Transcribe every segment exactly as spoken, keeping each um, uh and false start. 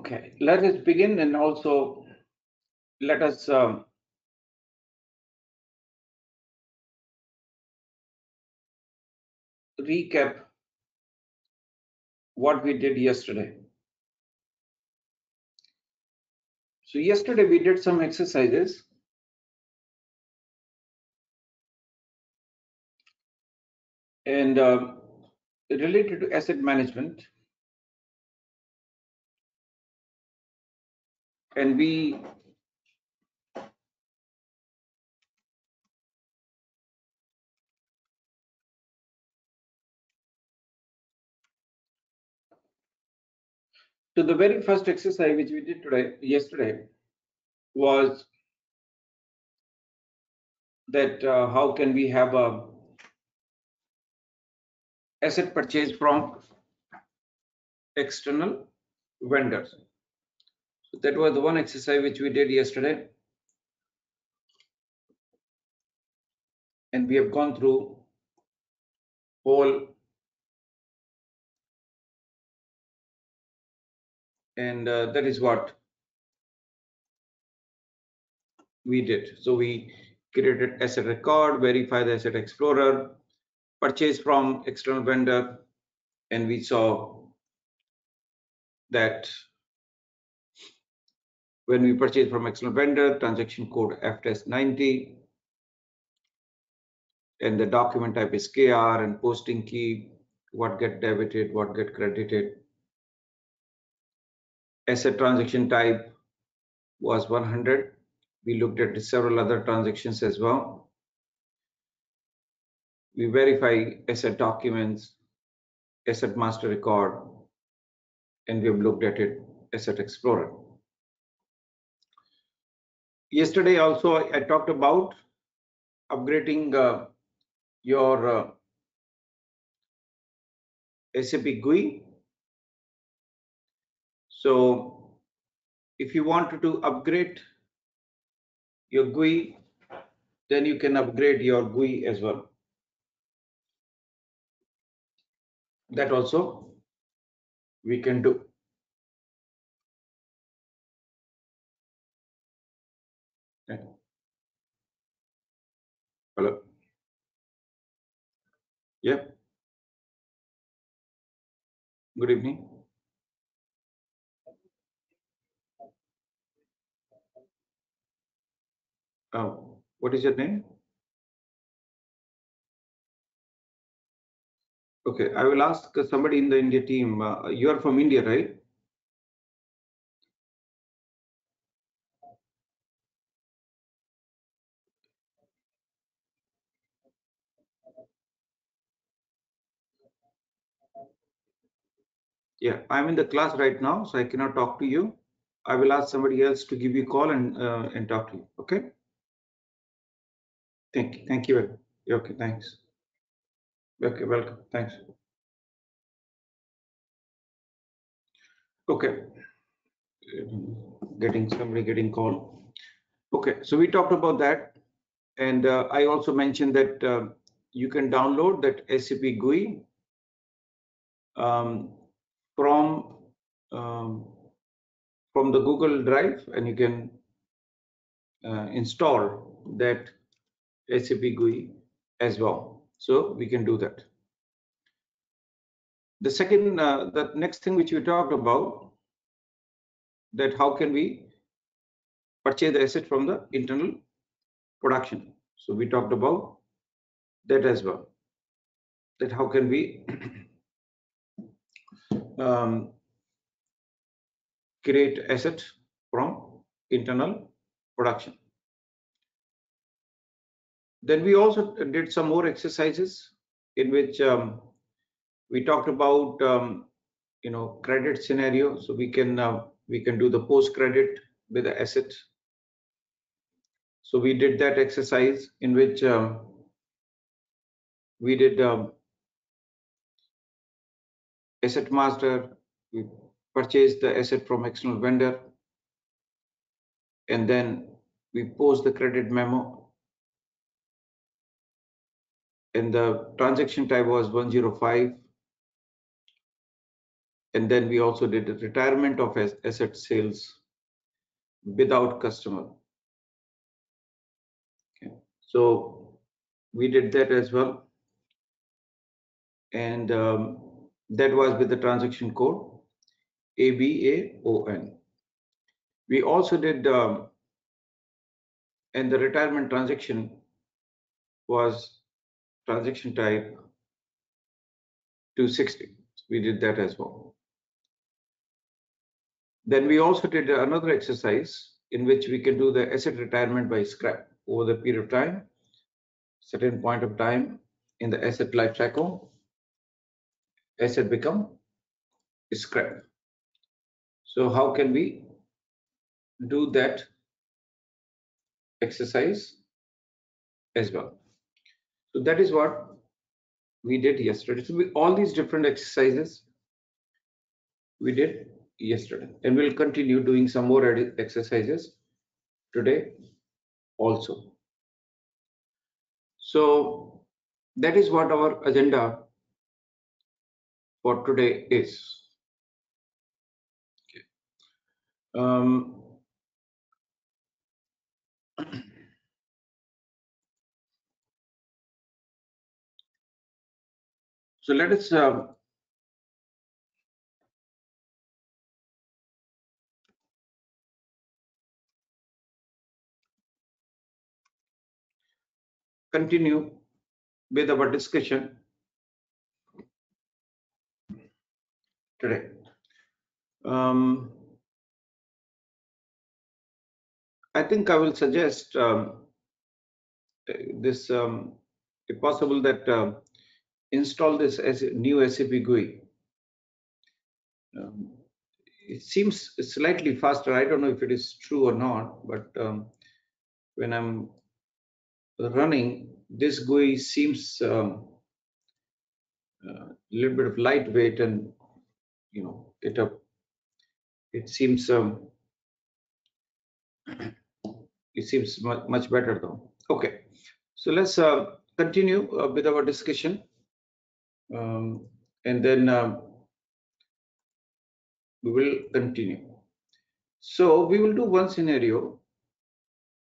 Okay, let us begin, and also let us um, recap what we did yesterday. So yesterday we did some exercises. And uh, related to asset management, and we so the very first exercise which we did today yesterday was that uh, how can we have a asset purchase from external vendors. So that was the one exercise which we did yesterday, and we have gone through whole and uh, that is what we did. So we created asset record, verify the asset explorer, purchase from external vendor, and we saw that when we purchase from external vendor, transaction code F S ninety, and the document type is K R, and posting key, what get debited, what get credited. Asset transaction type was one hundred. We looked at several other transactions as well. We verify asset documents, asset master record, and we have looked at it, asset explorer. Yesterday also I talked about upgrading uh, your uh, S A P G U I. So if you want to upgrade your G U I, then you can upgrade your G U I as well. That also we can do. Okay. Hello. Yeah. Good evening. Oh, what is your name? Okay, I will ask somebody in the India team. Uh, you are from India, right? Yeah, I'm in the class right now, so I cannot talk to you. I will ask somebody else to give you a call and uh, and talk to you. Okay. Thank you. Thank you. Okay. Thanks. Okay, welcome. Thanks. Okay, getting somebody getting call. Okay, so we talked about that, and uh, I also mentioned that uh, you can download that S A P G U I um, from um, from the Google Drive, and you can uh, install that S A P G U I as well. So we can do that. The second, uh, the next thing which we talked about, that how can we purchase the asset from the internal production. So we talked about that as well. That how can we um, create asset from internal production. Then we also did some more exercises in which um, we talked about um, you know, credit scenario. So we can uh, we can do the post credit with the asset. So we did that exercise in which um, we did um, asset master. We purchased the asset from external vendor, and then we post the credit memo. And the transaction type was one zero five, And then we also did the retirement of asset sales without customer. Okay. So we did that as well. And um, that was with the transaction code A B A O N. We also did, um, and the retirement transaction was transaction type two sixty. We did that as well. Then we also did another exercise in which we can do the asset retirement by scrap over the period of time, certain point of time in the asset life cycle, asset become scrap. So how can we do that exercise as well? So that is what we did yesterday. So we, all these different exercises we did yesterday, and we'll continue doing some more exercises today also. So that is what our agenda for today is. Um, so let us uh, continue with our discussion today. Um, I think I will suggest um, this, um, if possible, that uh, install this as a new S A P G U I. Um, it seems slightly faster. I don't know if it is true or not, but um, when I'm running, this G U I seems um, uh, a little bit of lightweight, and you know, it uh, it seems. Um, It seems much, much better though. Okay, so let's uh, continue uh, with our discussion, um, and then um, we will continue. So we will do one scenario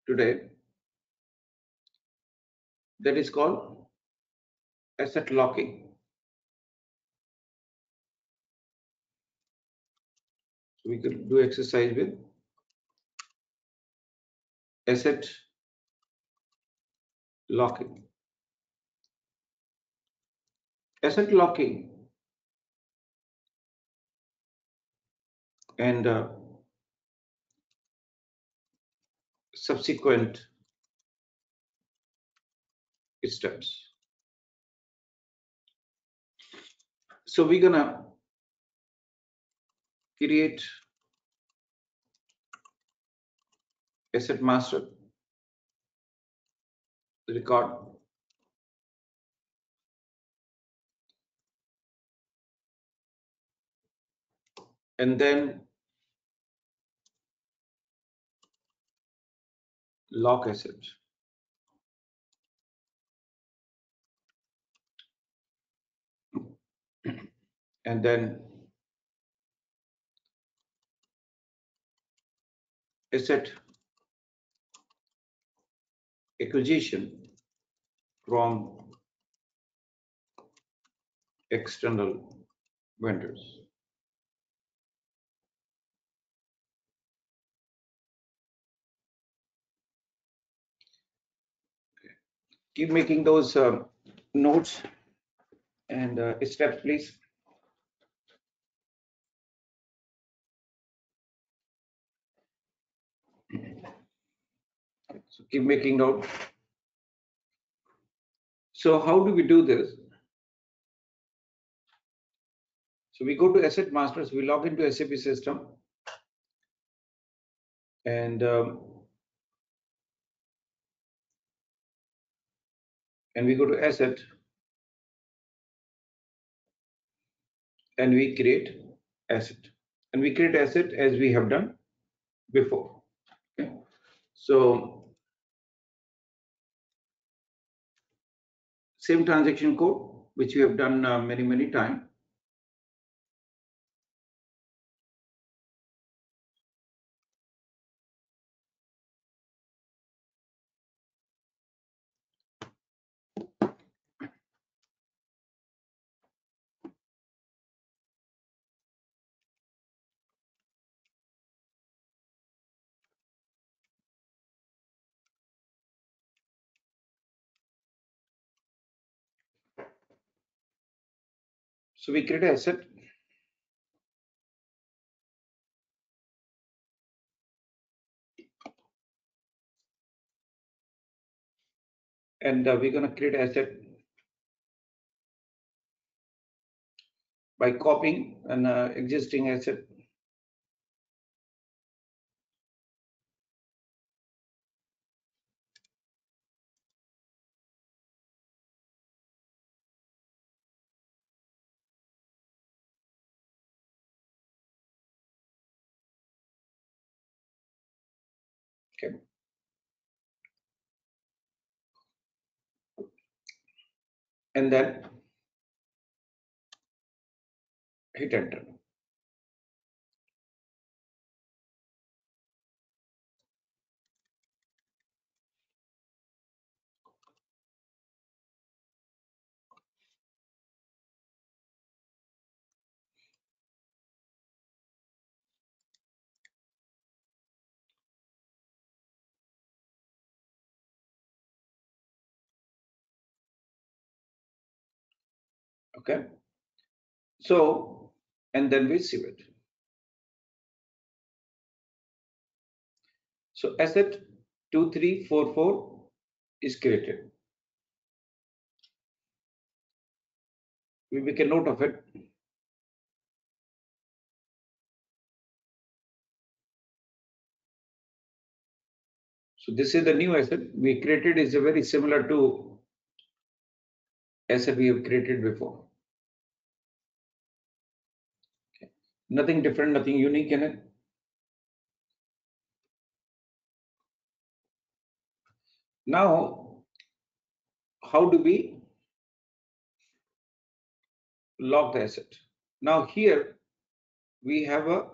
today that is called asset locking. So we could do exercise with asset locking. Asset locking and uh, subsequent steps. So we're gonna create asset master record and then lock asset. And then asset acquisition from external vendors. Okay. Keep making those uh, notes and uh, steps, please. So keep making note. So how do we do this? So we go to asset masters, we log into S A P system, and um, and we go to asset and we create asset, and we create asset as we have done before. Okay. So same transaction code, which we have done uh, many, many times. So we create an asset. And uh, we're going to create an asset by copying an uh, existing asset. Okay. And then hit enter. Okay, so and then we save it. So asset two three four four is created. We make a note of it. So this is the new asset we created, is very similar to asset we have created before. Nothing different, nothing unique in it. Now, how do we lock the asset? Now here we have a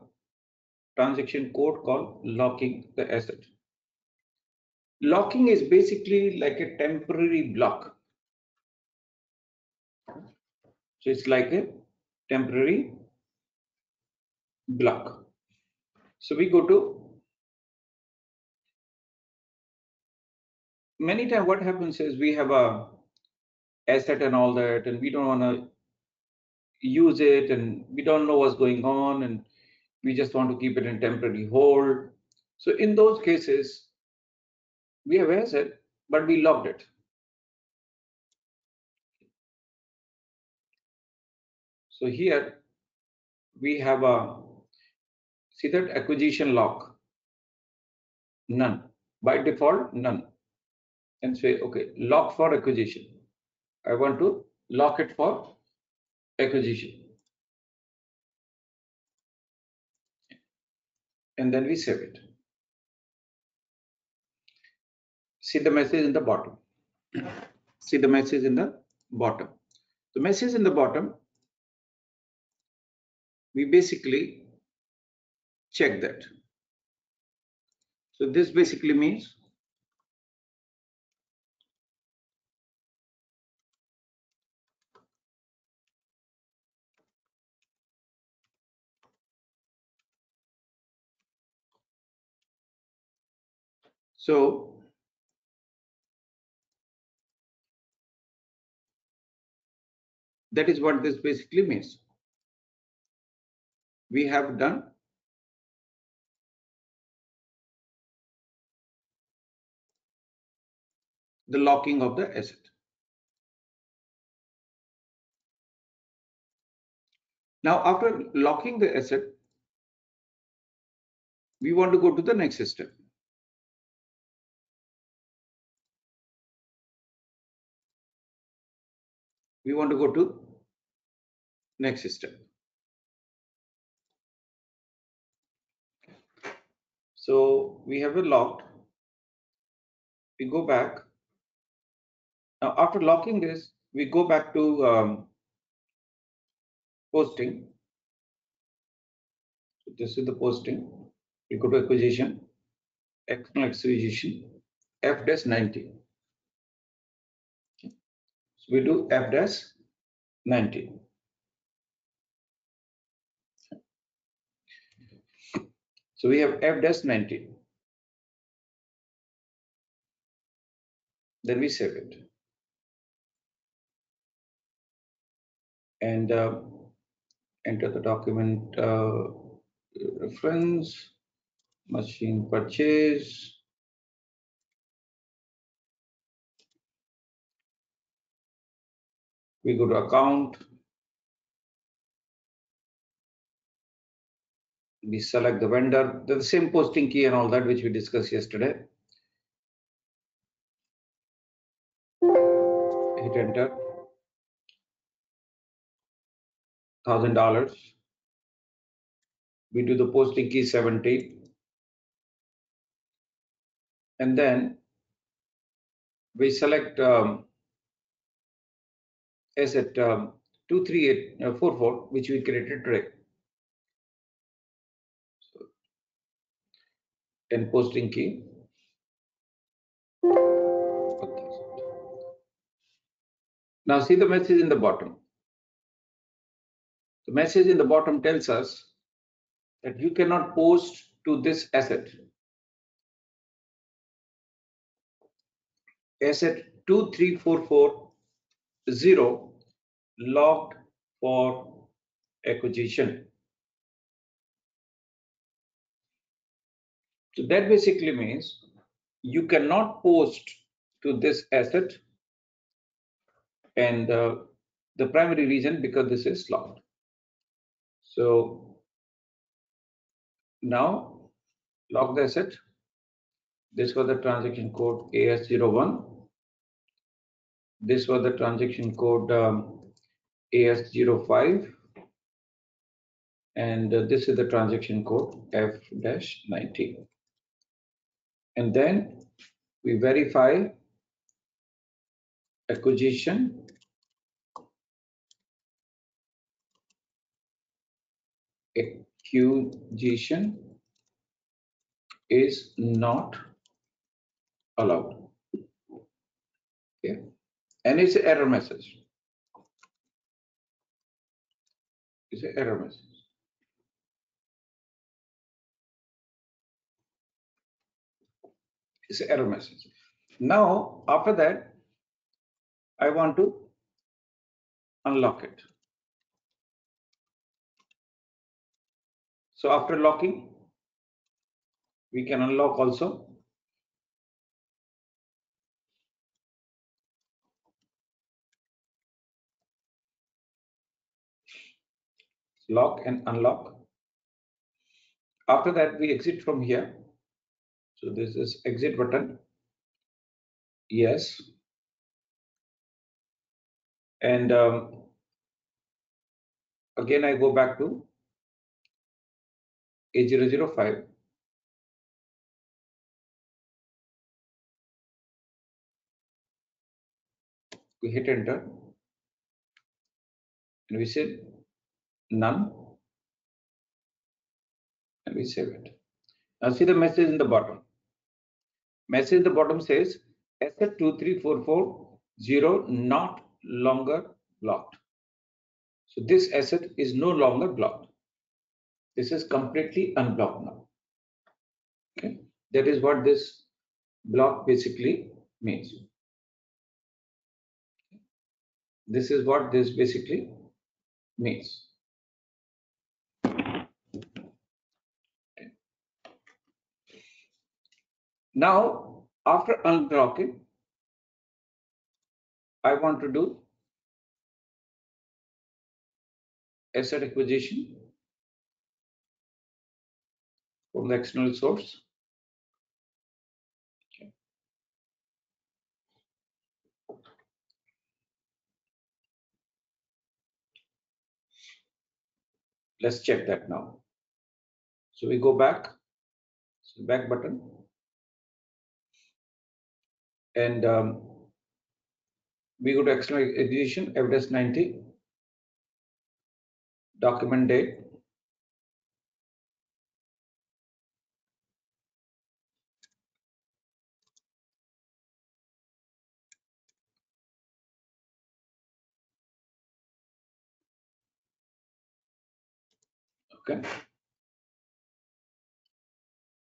transaction code called locking the asset. Locking is basically like a temporary block. So it's like a temporary block. So we go to, many times what happens is we have a asset and all that, and we don't want to use it, and we don't know what's going on, and we just want to keep it in temporary hold. So in those cases, we have asset, but we locked it. So here we have a, see that acquisition lock, none, by default none, and say okay, lock for acquisition. I want to lock it for acquisition, and then we save it. See the message in the bottom. See the message in the bottom. The message in the bottom, we basically check that. So this basically means so that is what this basically means. We have done the locking of the asset. Now, after locking the asset, we want to go to the next step. We want to go to next step. So we have it locked. We go back. Now after locking this, we go back to um, posting. So this is the posting. We go to acquisition, external acquisition, F ninety. So we do F ninety. So we have F ninety. Then we save it. And uh, enter the document uh, reference, machine purchase, we go to account, we select the vendor, the same posting key and all that which we discussed yesterday, hit enter, thousand dollars, we do the posting key seventy, and then we select um, as at um, two three eight four four, which we created today. So, and posting key. Now see the message in the bottom. The message in the bottom tells us that you cannot post to this asset. Asset two three four four zero locked for acquisition. So that basically means you cannot post to this asset, and uh, the primary reason because this is locked. So now lock the asset. This was the transaction code A S zero one. This was the transaction code um, A S zero five, and uh, this is the transaction code F ninety. And then we verify acquisition acquisition is not allowed. Okay. And it's an error message. It's an error message. It's an error message. Now, after that, I want to unlock it. So after locking, we can unlock also. Lock and unlock. After that, we exit from here. So this is exit button. Yes. And um, again, I go back to A zero zero five. We hit enter. And we said none, and we save it. Now see the message in the bottom. Message in the bottom says asset two three four four zero not longer blocked. So this asset is no longer blocked. This is completely unblocked now. Okay, that is what this block basically means. This is what this basically means. Now, after unblocking, I want to do asset acquisition from the external source. Okay. Let's check that now. So we go back, so back button. And um, we go to external acquisition, F S ninety, document date, okay.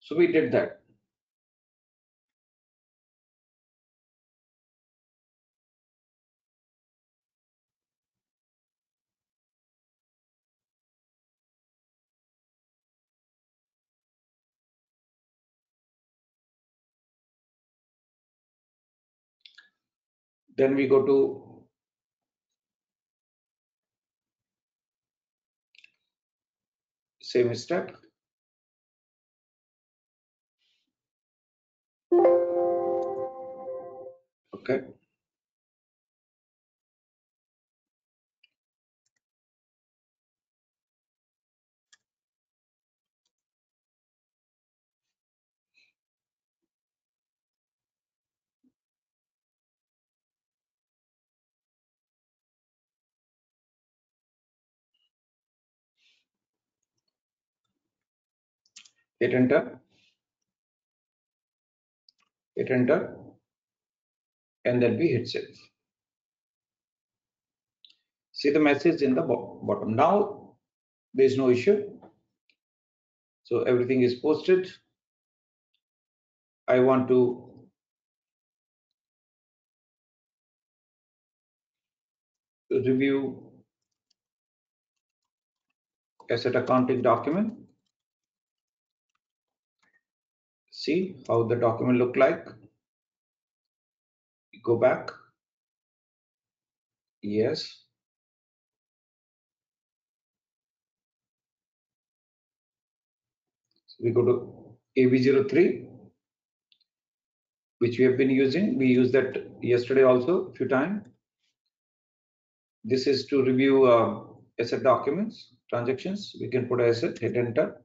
So we did that. Then we go to same step. Okay. Hit enter, hit enter, and then we hit save. See the message in the bottom. Now there is no issue. So everything is posted. I want to review asset accounting document. See how the document look like. Go back. Yes. So we go to A B zero three, which we have been using. We used that yesterday also a few times. This is to review uh, asset documents, transactions. We can put asset, hit enter.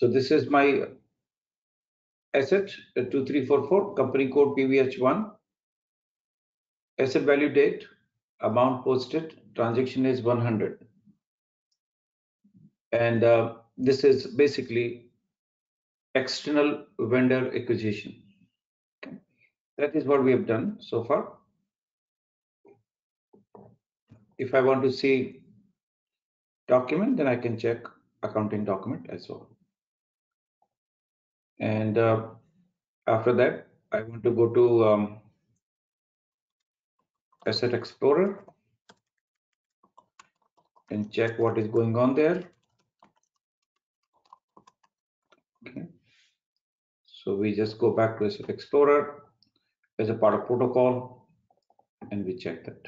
So this is my asset two three four four, company code P V H one, asset value date, amount posted, transaction is one hundred. And uh, this is basically external vendor acquisition. Okay. That is what we have done so far. If I want to see document, then I can check accounting document as well. And uh, after that, I want to go to um, Asset Explorer and check what is going on there. Okay. So we just go back to Asset Explorer as a part of protocol and we check that.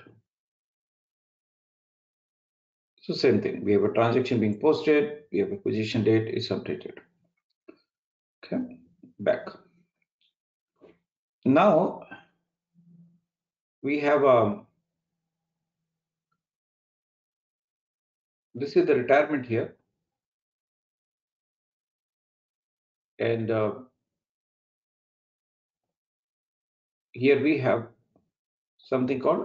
So same thing, we have a transaction being posted, we have acquisition date is updated. Okay, back. Now we have a, this is the retirement here, and uh, here we have something called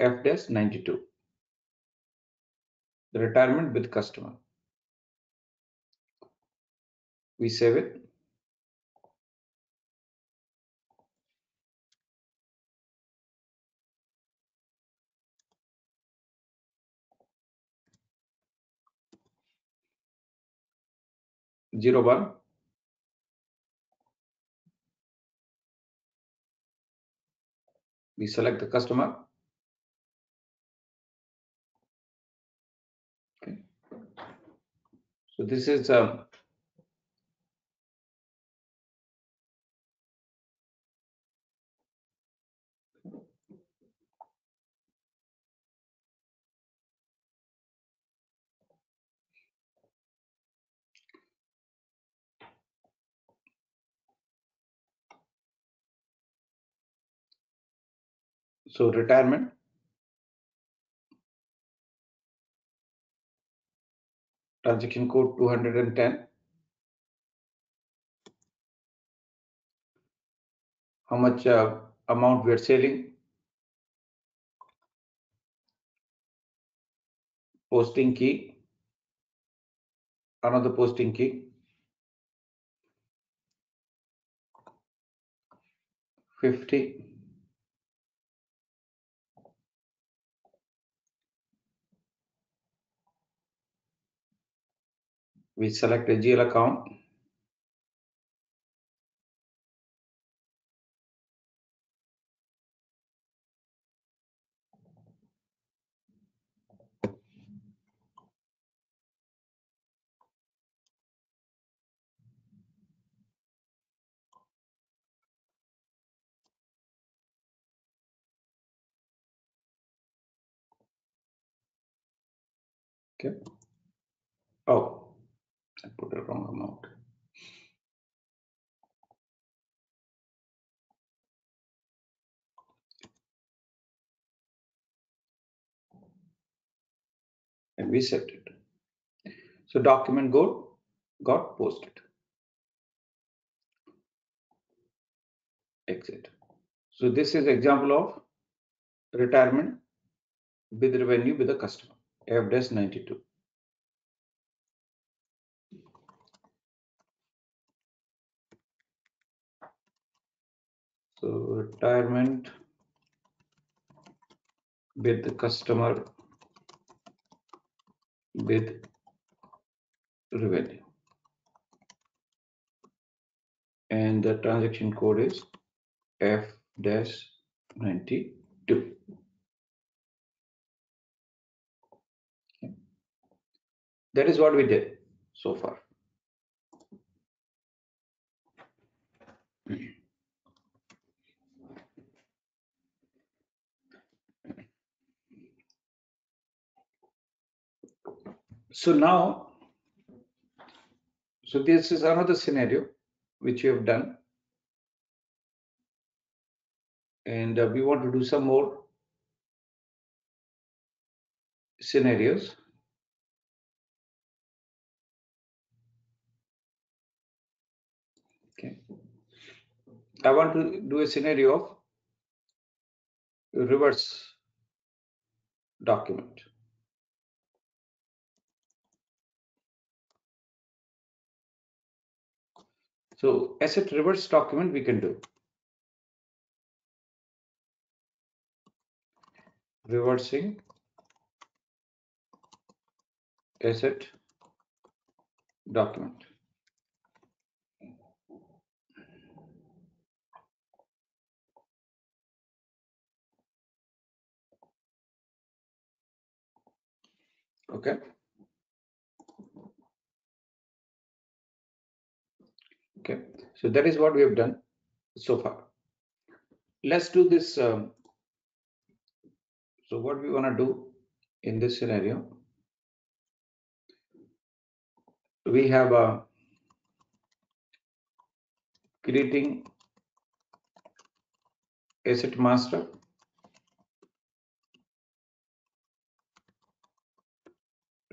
F ninety-two, the retirement with customer. We save it. Zero one. We select the customer. Okay. So this is um, so retirement. Transaction code two hundred ten. How much uh, amount we are selling. Posting key. Another posting key. fifty. We select a G L account. Okay. Oh, I put the wrong amount. And we set it. So document go got posted. Exit. So this is example of retirement with revenue with the customer F ninety-two. So retirement with the customer with revenue, and the transaction code is F ninety-two. Okay. That is what we did so far. So now, so this is another scenario which you have done, and uh, we want to do some more scenarios. Okay, I want to do a scenario of reverse document. So asset reverse document we can do. Reversing asset document. Okay. Okay, so that is what we have done so far. Let's do this. Um, so what we want to do in this scenario, we have a creating asset master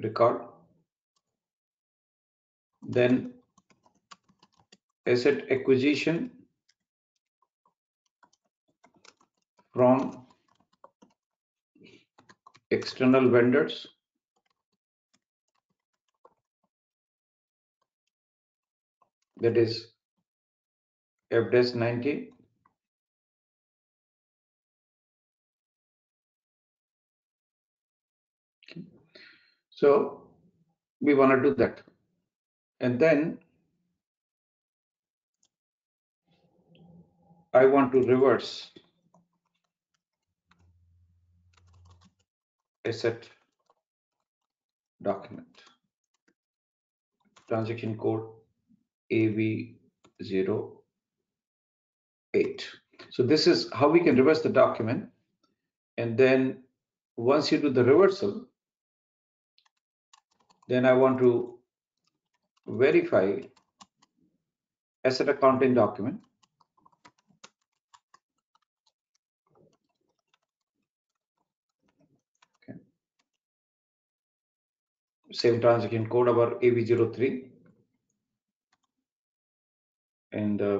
record, then asset acquisition from external vendors, that is F ninety, okay. So we want to do that, and then I want to reverse asset document, transaction code A V zero eight. So this is how we can reverse the document. And then once you do the reversal, then I want to verify asset accounting document. Same transaction code about A B zero three, and uh,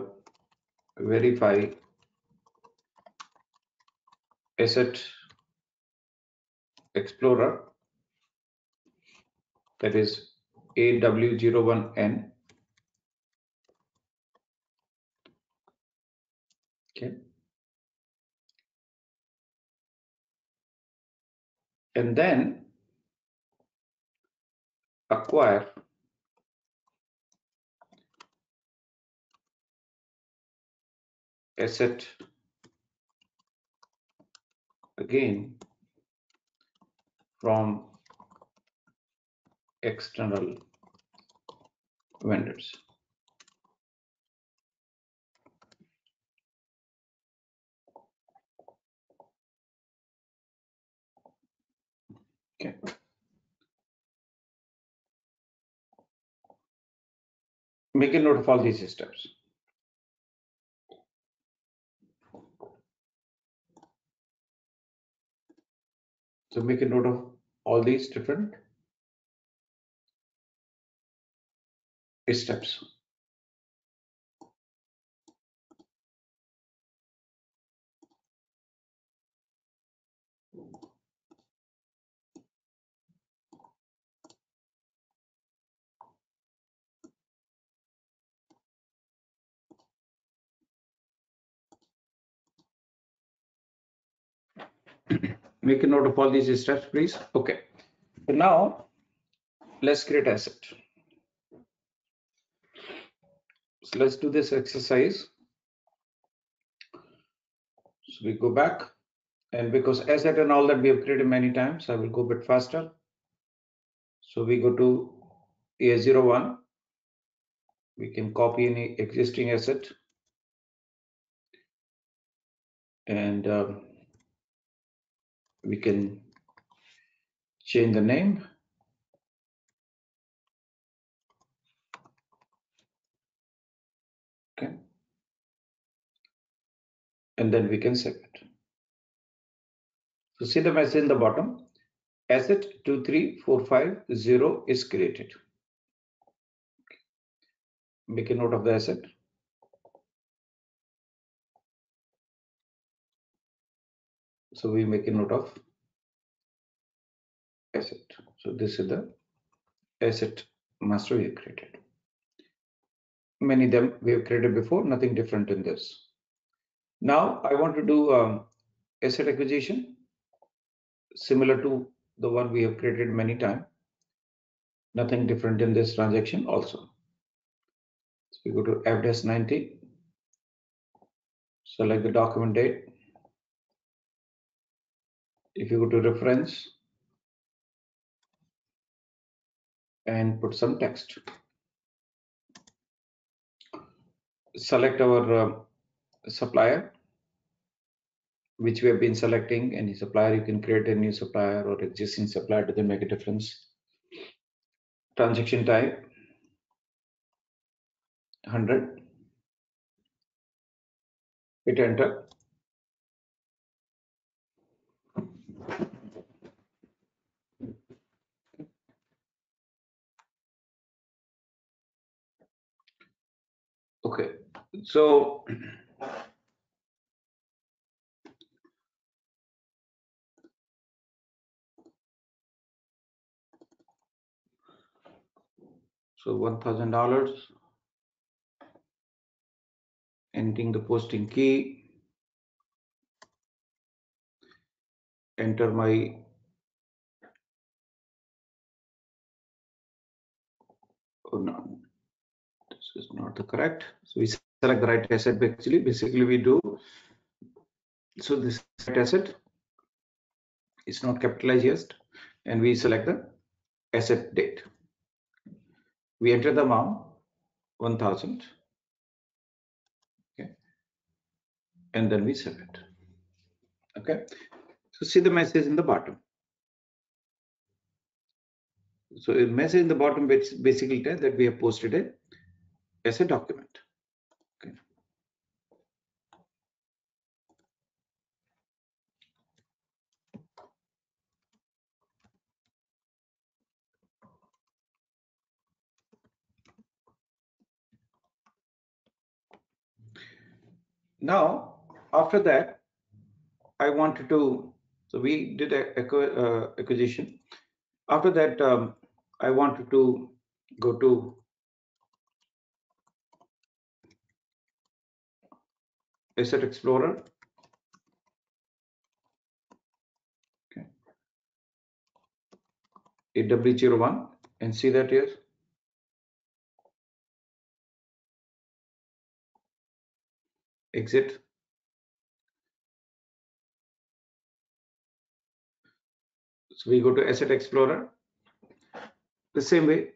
verify asset explorer, that is A W zero one N. Okay, and then acquire asset again from external vendors. Okay. make a note of all these steps. So make a note of all these different steps. Make a note of all these steps, please. Okay, so now let's create asset. So let's do this exercise. So we go back, and because asset and all that we have created many times, I will go a bit faster. So we go to A S zero one. We can copy any existing asset, and um, we can change the name. Okay. And then we can save it. So see the message in the bottom. Asset two three four five zero is created. Make a note of the asset. So we make a note of asset. So this is the asset master we have created. Many of them we have created before, nothing different in this. Now I want to do um, asset acquisition, similar to the one we have created many times. Nothing different in this transaction also. So we go to F S ninety, select the document date. If you go to reference and put some text, select our uh, supplier, which we have been selecting any supplier. You can create a new supplier or existing supplier, doesn't make a difference. Transaction type one hundred, hit enter. Okay, so so one thousand dollars, entering the posting key, enter my oh no. Is not the correct. So we select the right asset. Actually, basically we do. So this asset is not capitalized yet, and we select the asset date. We enter the amount one thousand. Okay, and then we save it. Okay. So see the message in the bottom. So the message in the bottom basically tells that we have posted a as a document. Okay. Now, after that, I wanted to, so we did a, a, uh, acquisition. After that, um, I wanted to go to Asset Explorer. Okay. A W zero one, and see that here. Exit. So we go to Asset Explorer. The same way.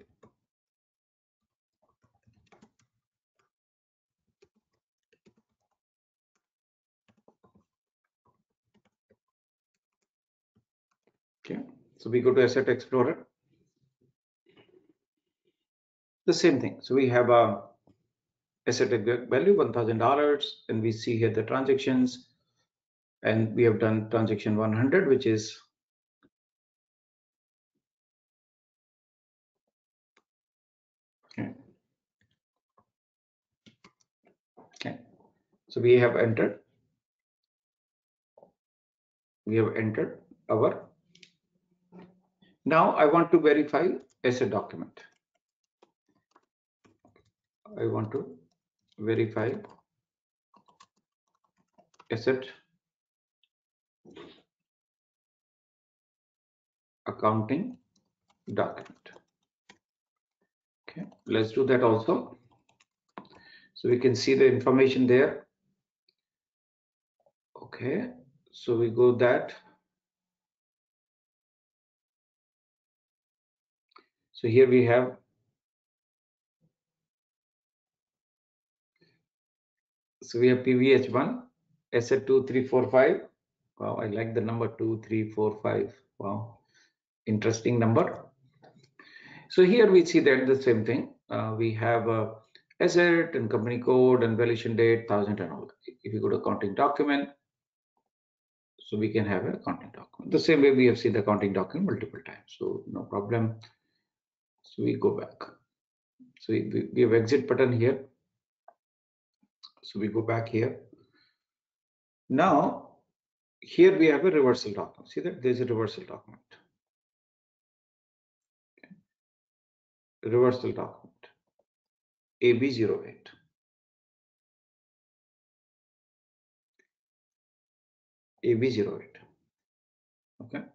Okay, so we go to Asset Explorer, the same thing. So we have a asset value one thousand dollars, and we see here the transactions, and we have done transaction one hundred, which is okay. Okay, so we have entered we have entered our. Now I want to verify asset document. I want to verify asset accounting document. Okay, let's do that also. So we can see the information there. Okay, so we go that. So here we have so we have P V H one, asset two three four five. Wow, I like the number two three four five. Wow, interesting number. So here we see that the same thing. Uh, we have a asset and company code and valuation date, thousand and all. If you go to accounting document, so we can have an accounting document. The same way we have seen the accounting document multiple times. So no problem. So we go back. So we, we have exit button here. So we go back here. Now, here we have a reversal document. See that there's a reversal document. Okay. Reversal document A B zero eight. A B zero eight. Okay.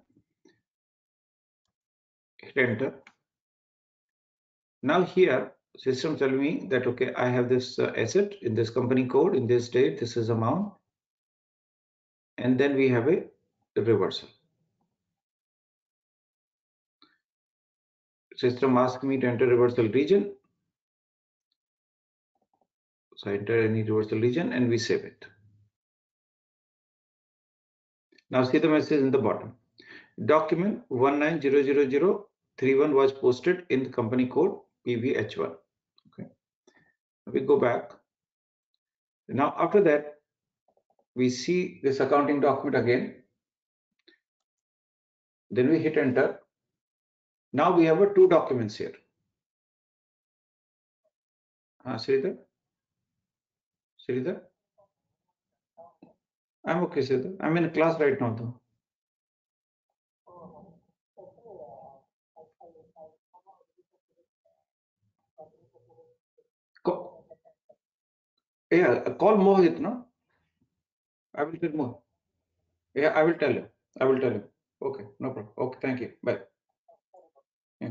Hit enter. Now here system tell me that okay, I have this uh, asset in this company code, in this date, this is amount, and then we have a reversal. System asks me to enter reversal region, so I enter any reversal region and we save it. Now see the message in the bottom. Document one nine zero zero zero three one was posted in the company code P V H one. Okay, we go back. Now after that, we see this accounting document again. Then we hit enter. Now we have a two documents here. Ah, Sridhar, Sridhar, I'm okay, Sridhar. I'm in a class right now, though. Call. Yeah, call Mohit, no? I will tell Mohit. Yeah, I will tell him. I will tell him. Okay, no problem. Okay, thank you. Bye. Yeah.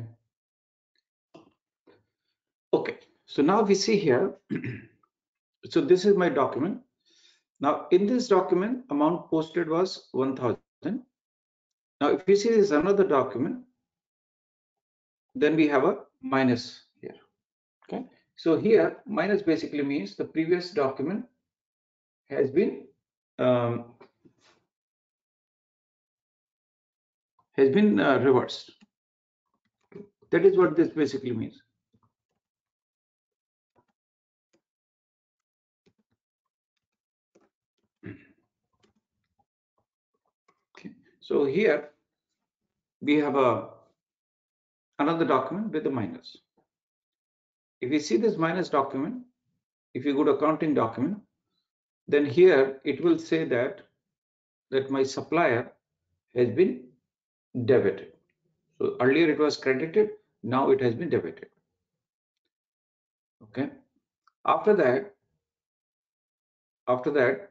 Okay, so now we see here. So this is my document. Now in this document, amount posted was one thousand. Now if you see this another document, then we have a minus here. Okay. So here, minus basically means the previous document has been um, has been uh, reversed. That is what this basically means. Okay. So here we have a another document with a minus. If you see this minus document, if you go to accounting document, then here it will say that that my supplier has been debited. So earlier it was credited, now it has been debited. Okay. After that, after that,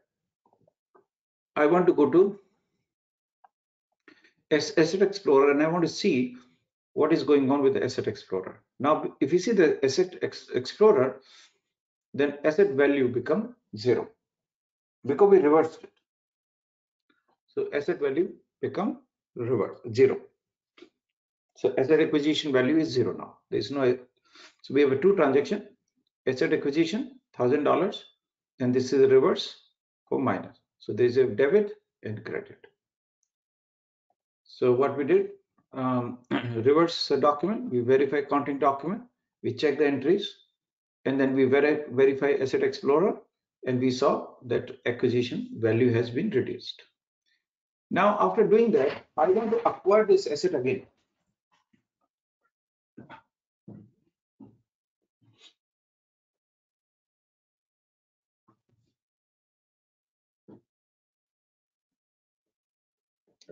I want to go to Asset Explorer and I want to see what is going on with the Asset Explorer. Now, if you see the Asset Explorer, then asset value become zero because we reversed it. So asset value become reverse zero. So asset acquisition value is zero now. There is no. So we have a two transaction, asset acquisition thousand dollars, and this is a reverse or minus. So there is a debit and credit. So what we did. Um reverse document, we verify content document, we check the entries, and then we ver verify Asset Explorer, and we saw that acquisition value has been reduced. Now, after doing that, I want to acquire this asset again.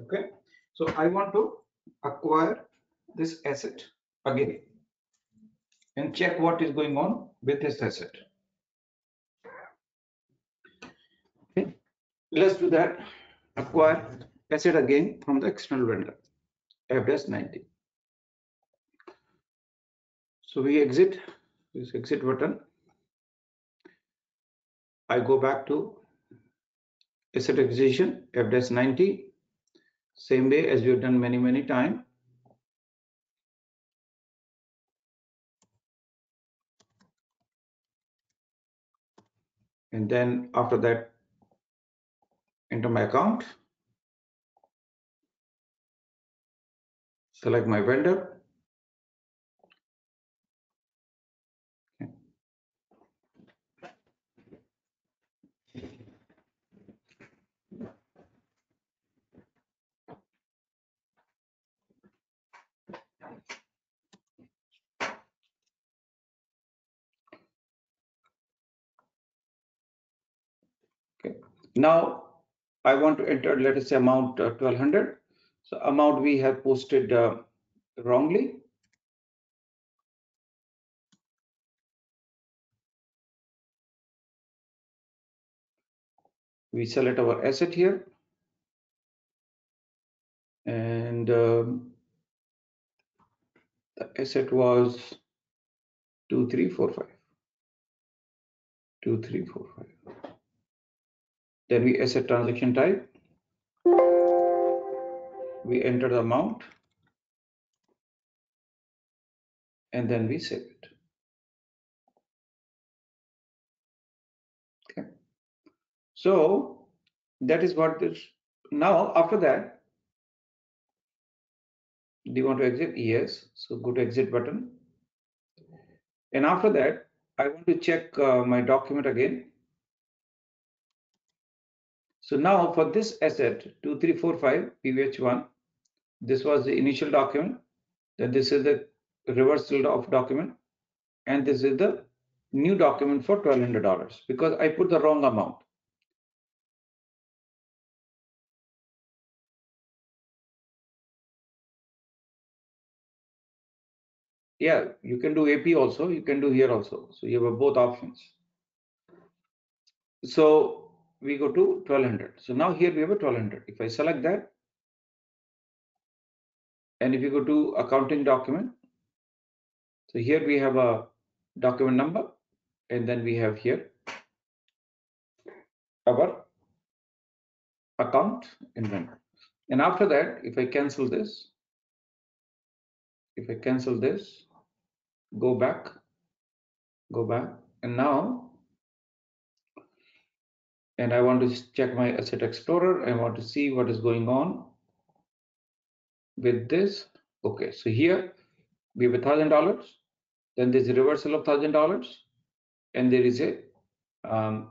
Okay, so I want to acquire this asset again and check what is going on with this asset. Okay, let's do that. Acquire asset again from the external vendor, A B zero ninety. So we exit this exit button. I go back to asset acquisition, A B zero ninety. Same way as we have done many, many times. And then after that, enter my account, select my vendor. Okay. Okay. Now, I want to enter, let us say, amount uh, twelve hundred. So amount we have posted uh, wrongly. We select our asset here. And um, the asset was two three four five. two three four five. Then we asset transaction type. We enter the amount. And then we save it. Okay. So that is what this. Now, after that, do you want to exit? Yes. So go to exit button. And after that, I want to check uh, my document again. So now for this asset two three four five P V H one, this was the initial document, then this is the reversal of document, and this is the new document for twelve hundred dollars because I put the wrong amount. Yeah, you can do A P also, you can do here also. So you have both options. So we go to twelve hundred. So now here we have a twelve hundred. If I select that, and if you go to accounting document, so here we have a document number, and then we have here our account and vendor. And after that, if I cancel this, if I cancel this, go back, go back, and now. And I want to check my Asset Explorer. I want to see what is going on with this. Okay, so here we have a thousand dollars. Then there's a reversal of thousand dollars, and there is a um,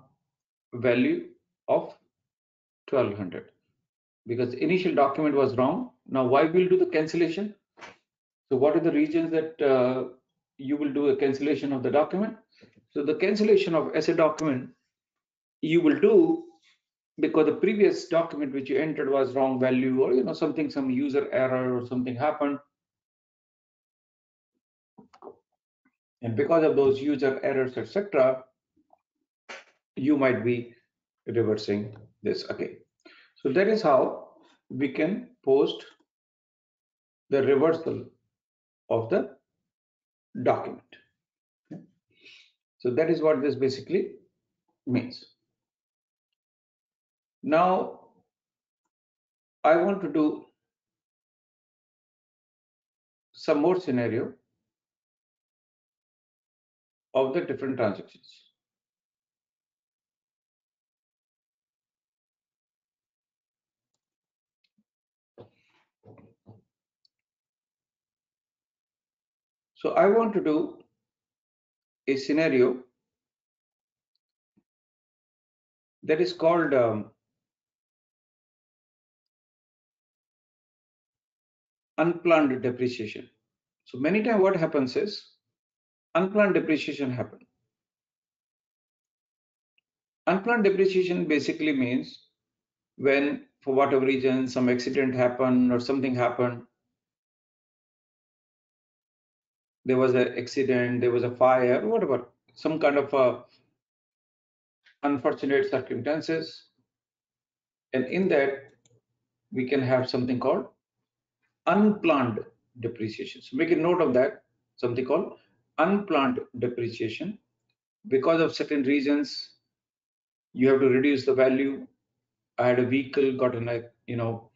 value of twelve hundred because the initial document was wrong. Now, why we'll do the cancellation? So, what are the reasons that uh, you will do a cancellation of the document? So, the cancellation of asset document. You will do because the previous document which you entered was wrong value, or you know something, some user error or something happened, and because of those user errors, et cetera, you might be reversing this again. So that is how we can post the reversal of the document. Okay. So that is what this basically means. Now, I want to do some more scenario of the different transactions. So I want to do a scenario that is called um, unplanned depreciation. So many times what happens is unplanned depreciation happens. Unplanned depreciation basically means when, for whatever reason, some accident happened or something happened. There was an accident, there was a fire, whatever, some kind of a unfortunate circumstances. And in that, we can have something called unplanned depreciation. So make a note of that, something called unplanned depreciation. Because of certain reasons, you have to reduce the value. I had a vehicle, got an, you know,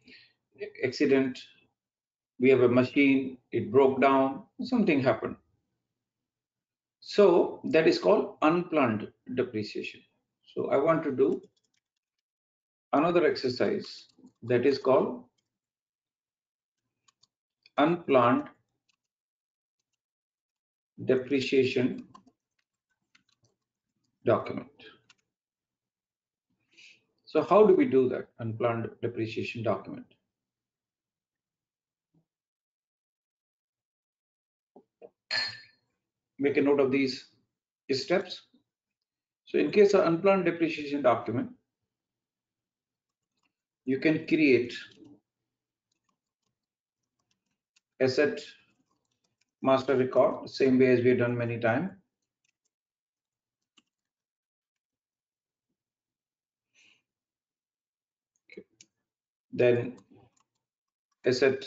accident. We have a machine, it broke down, something happened. So that is called unplanned depreciation. So I want to do another exercise that is called unplanned depreciation document. So how do we do that unplanned depreciation document? Make a note of these steps. So in case of unplanned depreciation document, you can create asset master record, same way as we have done many times. Okay. Then asset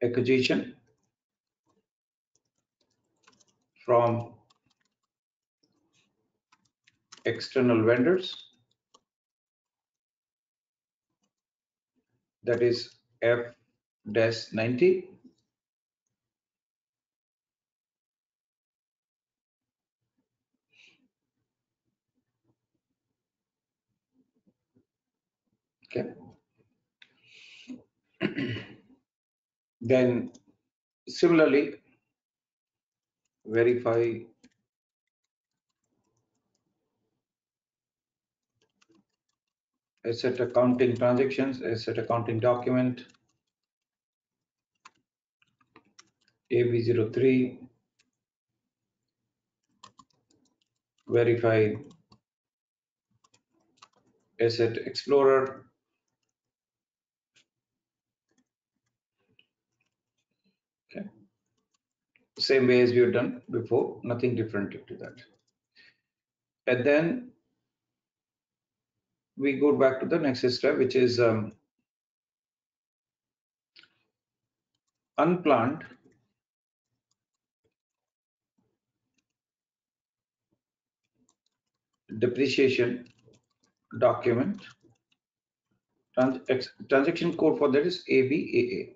acquisition from external vendors, that is F ninety, okay. Then similarly, verify asset accounting transactions, asset accounting document, A B zero three, verify asset explorer, same way as we have done before, nothing different to that. And then we go back to the next step, which is um, unplanned depreciation document. Trans transaction code for that is A B A A.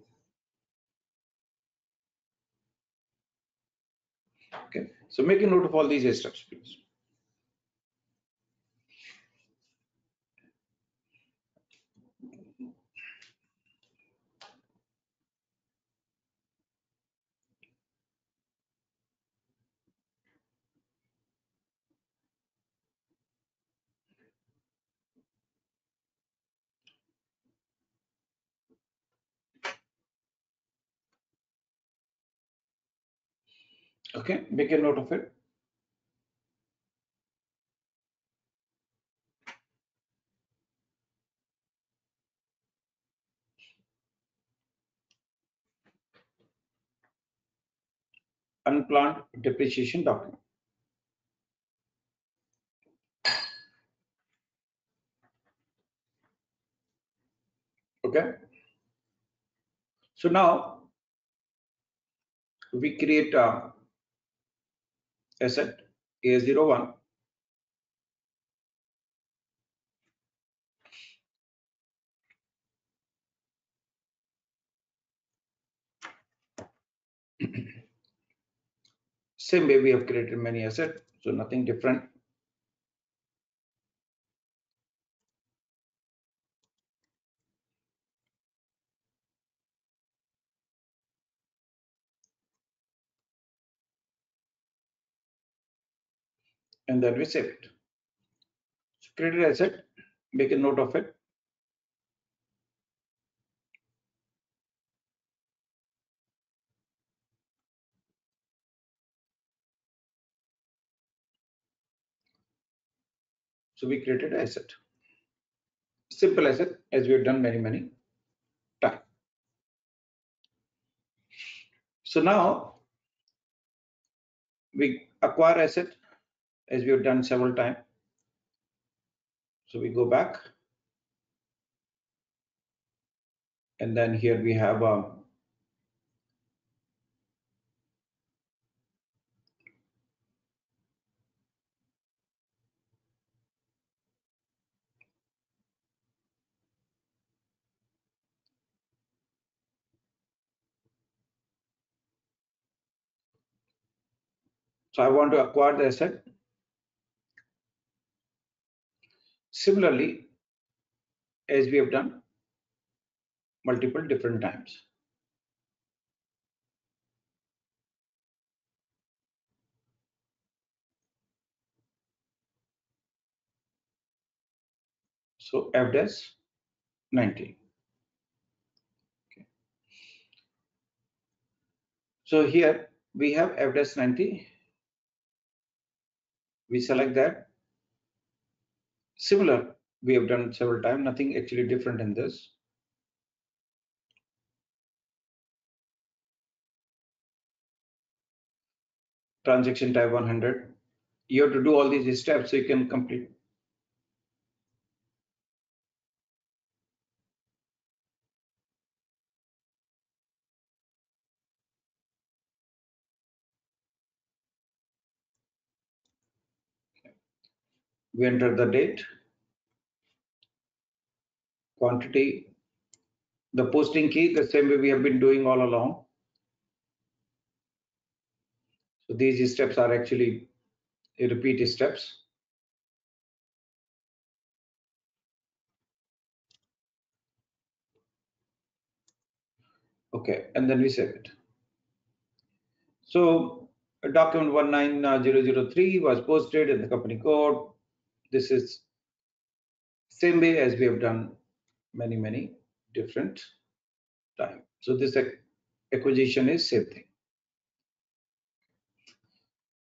Okay. So make a note of all these steps, please. Okay, make a note of it. Unplanned depreciation document. Okay. So now we create a asset A S zero one, same way we have created many assets, so nothing different. and then we save it. So create an asset, make a note of it. So we created an asset, simple asset, as we have done many, many times. So now we acquire asset, as we have done several times. So we go back, and then here we have a So I want to acquire the asset. Similarly, as we have done multiple different times. So F dash ninety. Okay. So here we have F dash ninety. We select that. Similar, we have done several times, nothing actually different in this. Transaction type one hundred. You have to do all these steps so you can complete. We enter the date, quantity, the posting key, the same way we have been doing all along. So these steps are actually repeat steps. Okay, and then we save it. So document one nine zero zero three was posted in the company code. This is same way as we have done many, many different times. So this acquisition is same thing.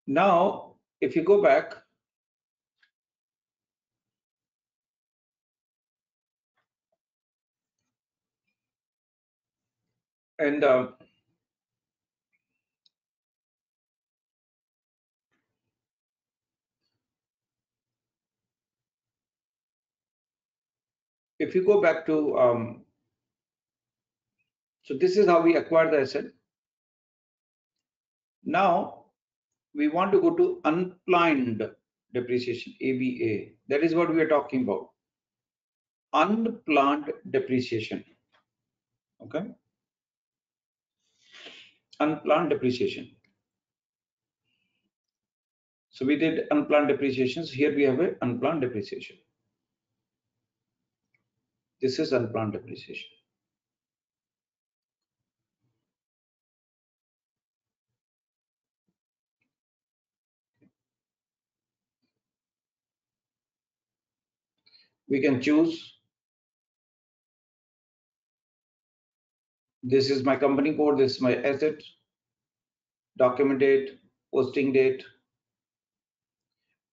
Now, if you go back, and uh, if you go back to, um, so this is how we acquire the asset. Now we want to go to unplanned depreciation, A B A. That is what we are talking about. Unplanned depreciation. Okay. Unplanned depreciation. So we did unplanned depreciations. Here we have an unplanned depreciation. This is unplanned depreciation. We can choose. This is my company code, this is my asset, document date, posting date,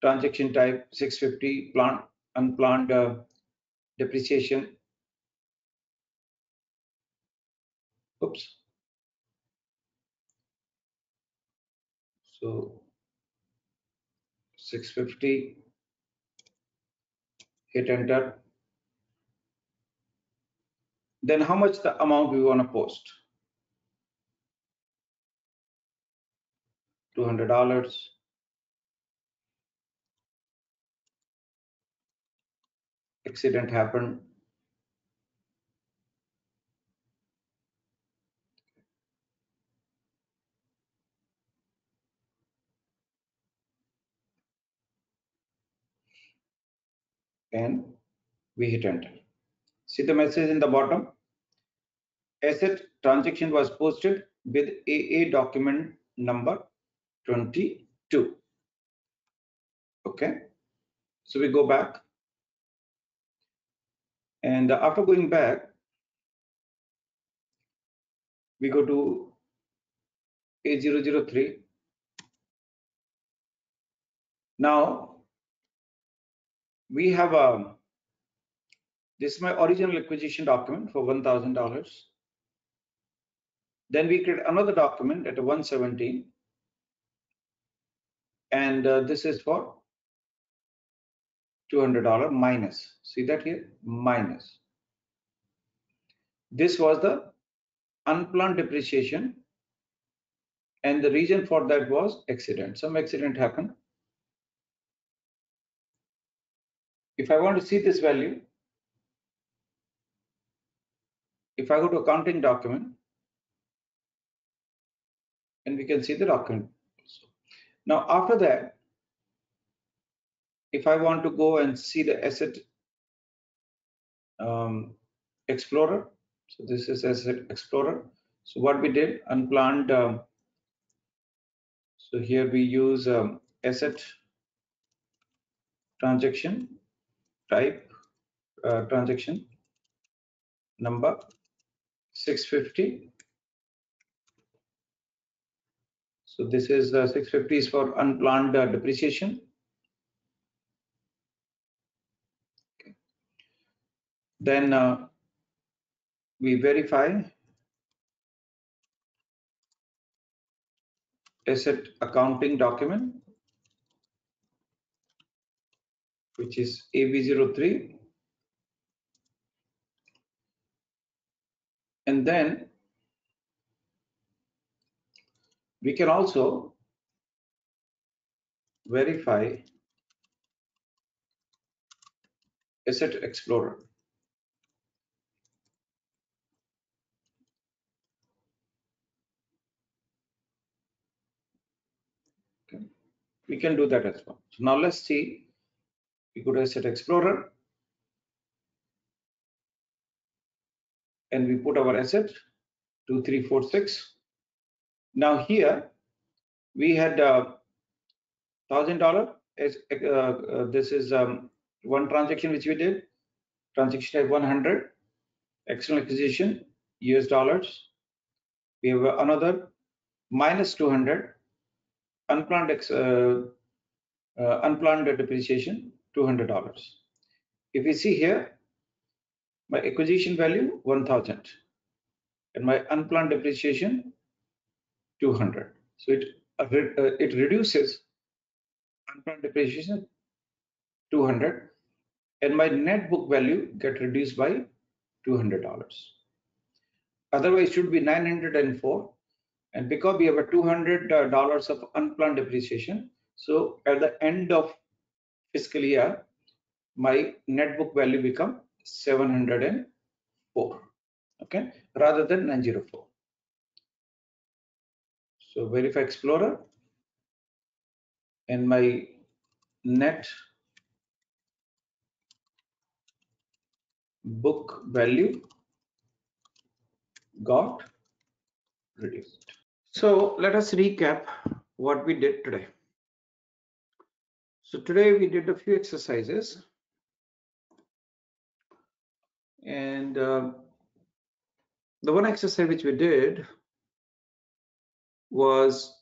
transaction type six fifty, planned, unplanned uh, depreciation. Oops. So six fifty, hit enter. Then how much the amount we want to post? two hundred dollars. Accident happened. And we hit enter. See the message in the bottom. Asset transaction was posted with A A document number twenty-two. Okay, so we go back, and after going back we go to A zero zero three. Now we have a, this is my original acquisition document for one thousand dollars. Then we create another document at a one seventeen, and uh, this is for two hundred dollars minus. See that here, minus. This was the unplanned depreciation, and the reason for that was accident. Some accident happened. If I want to see this value, if I go to accounting document, and we can see the document. Now after that, if I want to go and see the asset um, explorer, so this is asset explorer. So what we did, unplanned. Um, so here we use um, asset transaction type, uh, transaction number six fifty. So this is uh, six fifty is for unplanned uh, depreciation. Okay. Then uh, we verify asset accounting document, which is A B zero three, and then we can also verify Asset Explorer. Okay. We can do that as well. So now let's see. We go to Asset Explorer and we put our asset two three four six. Now here we had a thousand dollar. This is um, one transaction which we did. Transaction type one hundred, external acquisition U S dollars. We have another minus two hundred, unplanned ex, uh, uh, unplanned depreciation two hundred dollars. If you see here, my acquisition value one thousand and my unplanned depreciation two hundred. So it uh, it reduces unplanned depreciation two hundred, and my net book value get reduced by two hundred dollars. Otherwise it should be nine hundred four, and because we have a two hundred dollars of unplanned depreciation, so at the end of fiscal year my net book value become seven hundred four, okay, rather than nine hundred four. So verify Explorer, and my net book value got reduced. So let us recap what we did today. So today we did a few exercises, and uh, the one exercise which we did was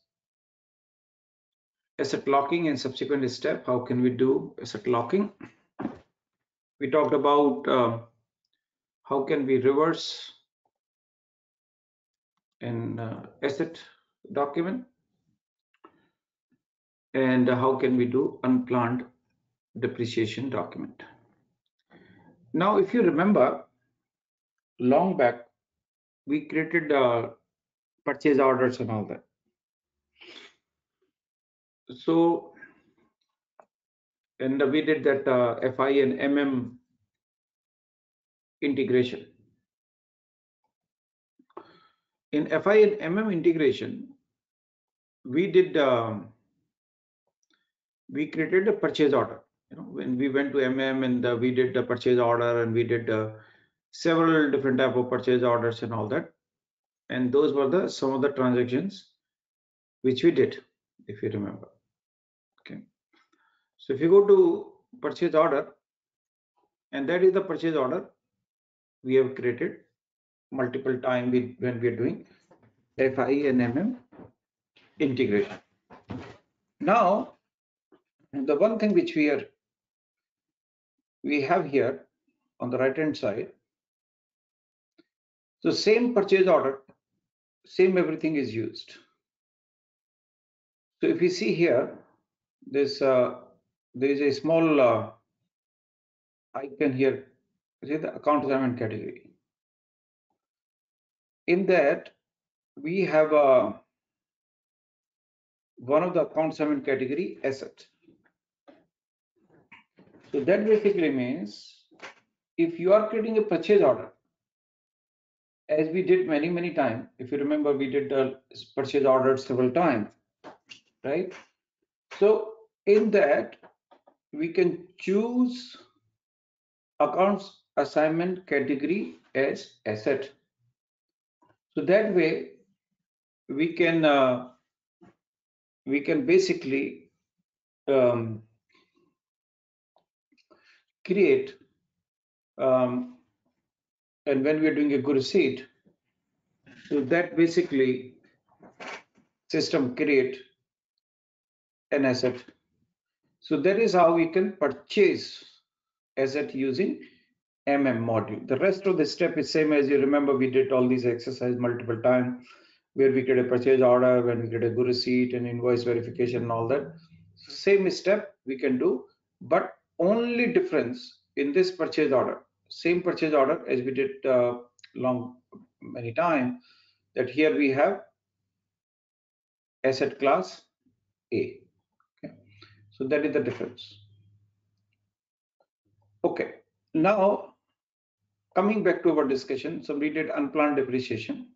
asset locking and subsequent step. How can we do asset locking? We talked about uh, how can we reverse an uh, asset document, and how can we do unplanned depreciation document. Now if you remember, long back we created uh, purchase orders and all that. So, and we did that uh, F I and M M integration. In F I and M M integration, we did um, we created a purchase order. You know, when we went to M M and uh, we did the purchase order, and we did uh, several different type of purchase orders and all that. And those were the some of the transactions which we did, if you remember. Okay, So if you go to purchase order, and that is the purchase order we have created multiple times when we are doing F I and M M integration. Now, the one thing which we are we have here on the right hand side, so same purchase order, same everything is used. So if you see here, this uh, there is a small uh, icon here, see the account assignment category. In that, we have uh, one of the account assignment category asset. So that basically means if you are creating a purchase order, as we did many many times, if you remember, we did the purchase order several times, right? So in that, we can choose accounts assignment category as asset. So that way we can uh, we can basically um, create um, and when we are doing a good receipt, so that basically system create an asset. So that is how we can purchase asset using M M module. The rest of the step is same as you remember, we did all these exercises multiple times where we get a purchase order, when we get a good receipt and invoice verification and all that. Same step we can do, but only difference in this purchase order, same purchase order as we did uh, long many times, that here we have asset class A. Okay. So that is the difference. Okay, now coming back to our discussion, so we did unplanned depreciation.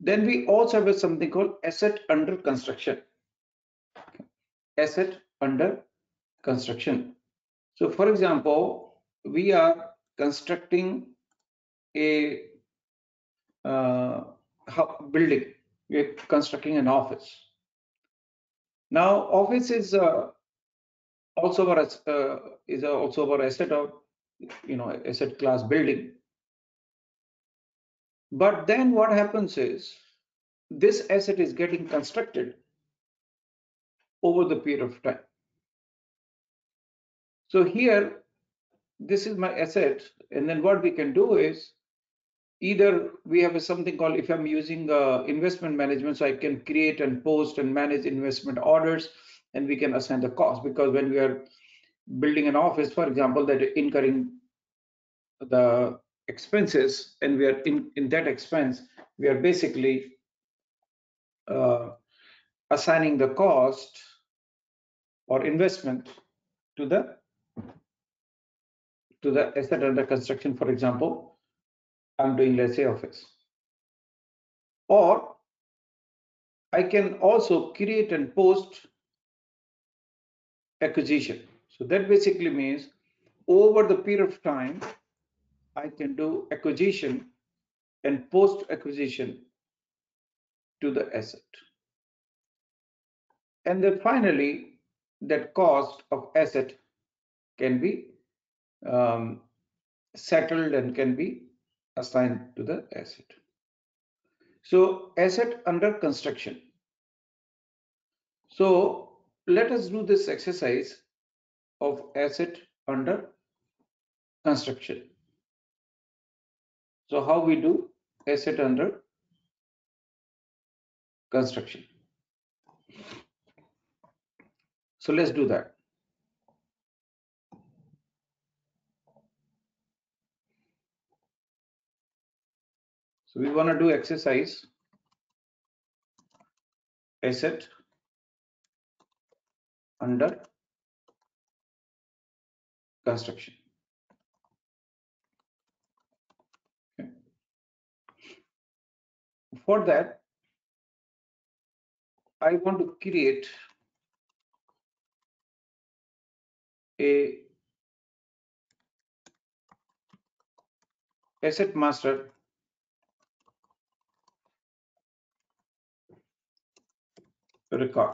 Then we also have something called asset under construction. Okay. Asset under construction. So for example, we are constructing a uh, building, we are constructing an office. Now office is uh, also our uh, is also our asset of, you know, asset class building. But then what happens is this asset is getting constructed over the period of time. So here, this is my asset, and then what we can do is either we have something called, if I'm using uh, investment management, so I can create and post and manage investment orders, and we can assign the cost, because when we are building an office, for example, that are incurring the expenses, and we are in, in that expense, we are basically uh, assigning the cost or investment to the to the asset under construction. For example, I'm doing, let's say, office. Or I can also create and post acquisition. So that basically means over the period of time, I can do acquisition and post acquisition to the asset. And then finally, that cost of asset can be Um, settled and can be assigned to the asset. So asset under construction. So let us do this exercise of asset under construction. So how we do asset under construction. So let's do that. So we want to do exercise asset under construction. Okay. For that, I want to create a asset master record.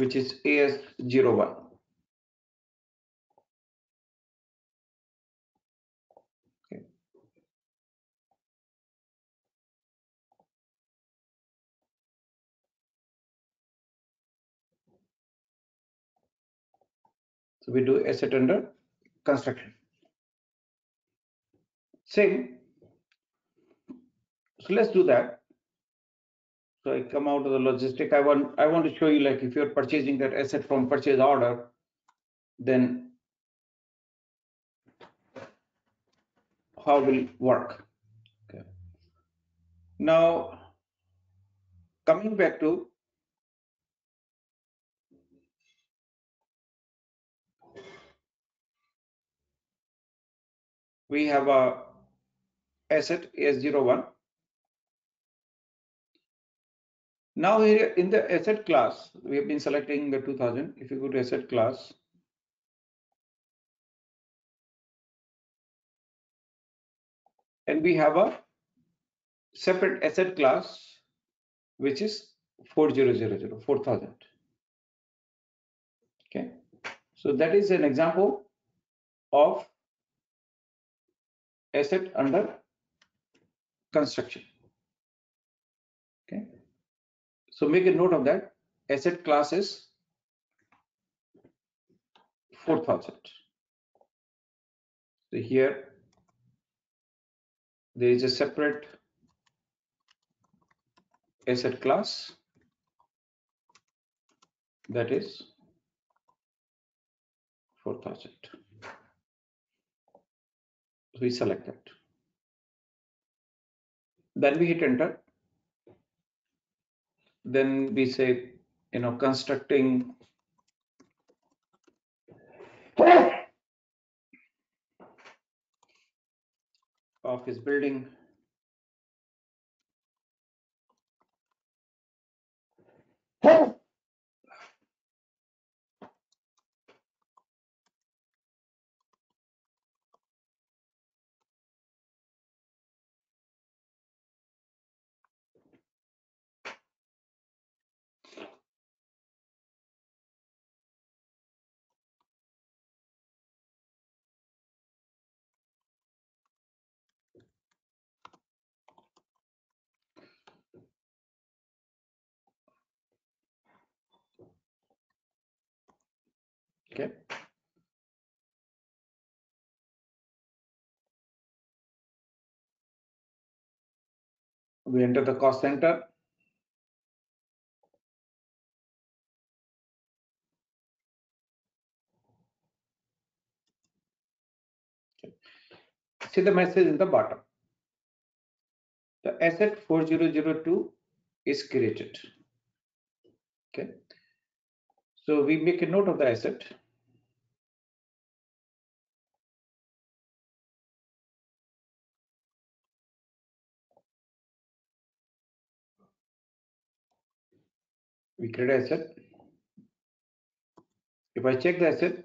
which is A S zero one. Okay. So we do asset under construction. Same. So let's do that. So I come out of the logistic. I want I want to show you, like, if you're purchasing that asset from purchase order, then how will it work? Okay. Now coming back to we have a asset A S zero one. Now here in the asset class, we have been selecting the two thousand. If you go to asset class, and we have a separate asset class, which is four thousand. Okay, so that is an example of asset under construction. Okay. So make a note of that. Asset class is four thousand. So here there is a separate asset class, that is four thousand. We select that. Then we hit enter. Then we say, you know, constructing office building . Okay. We enter the cost center. Okay. See the message in the bottom. The asset four thousand two is created. Okay. So we make a note of the asset. We create an asset. If I check the asset,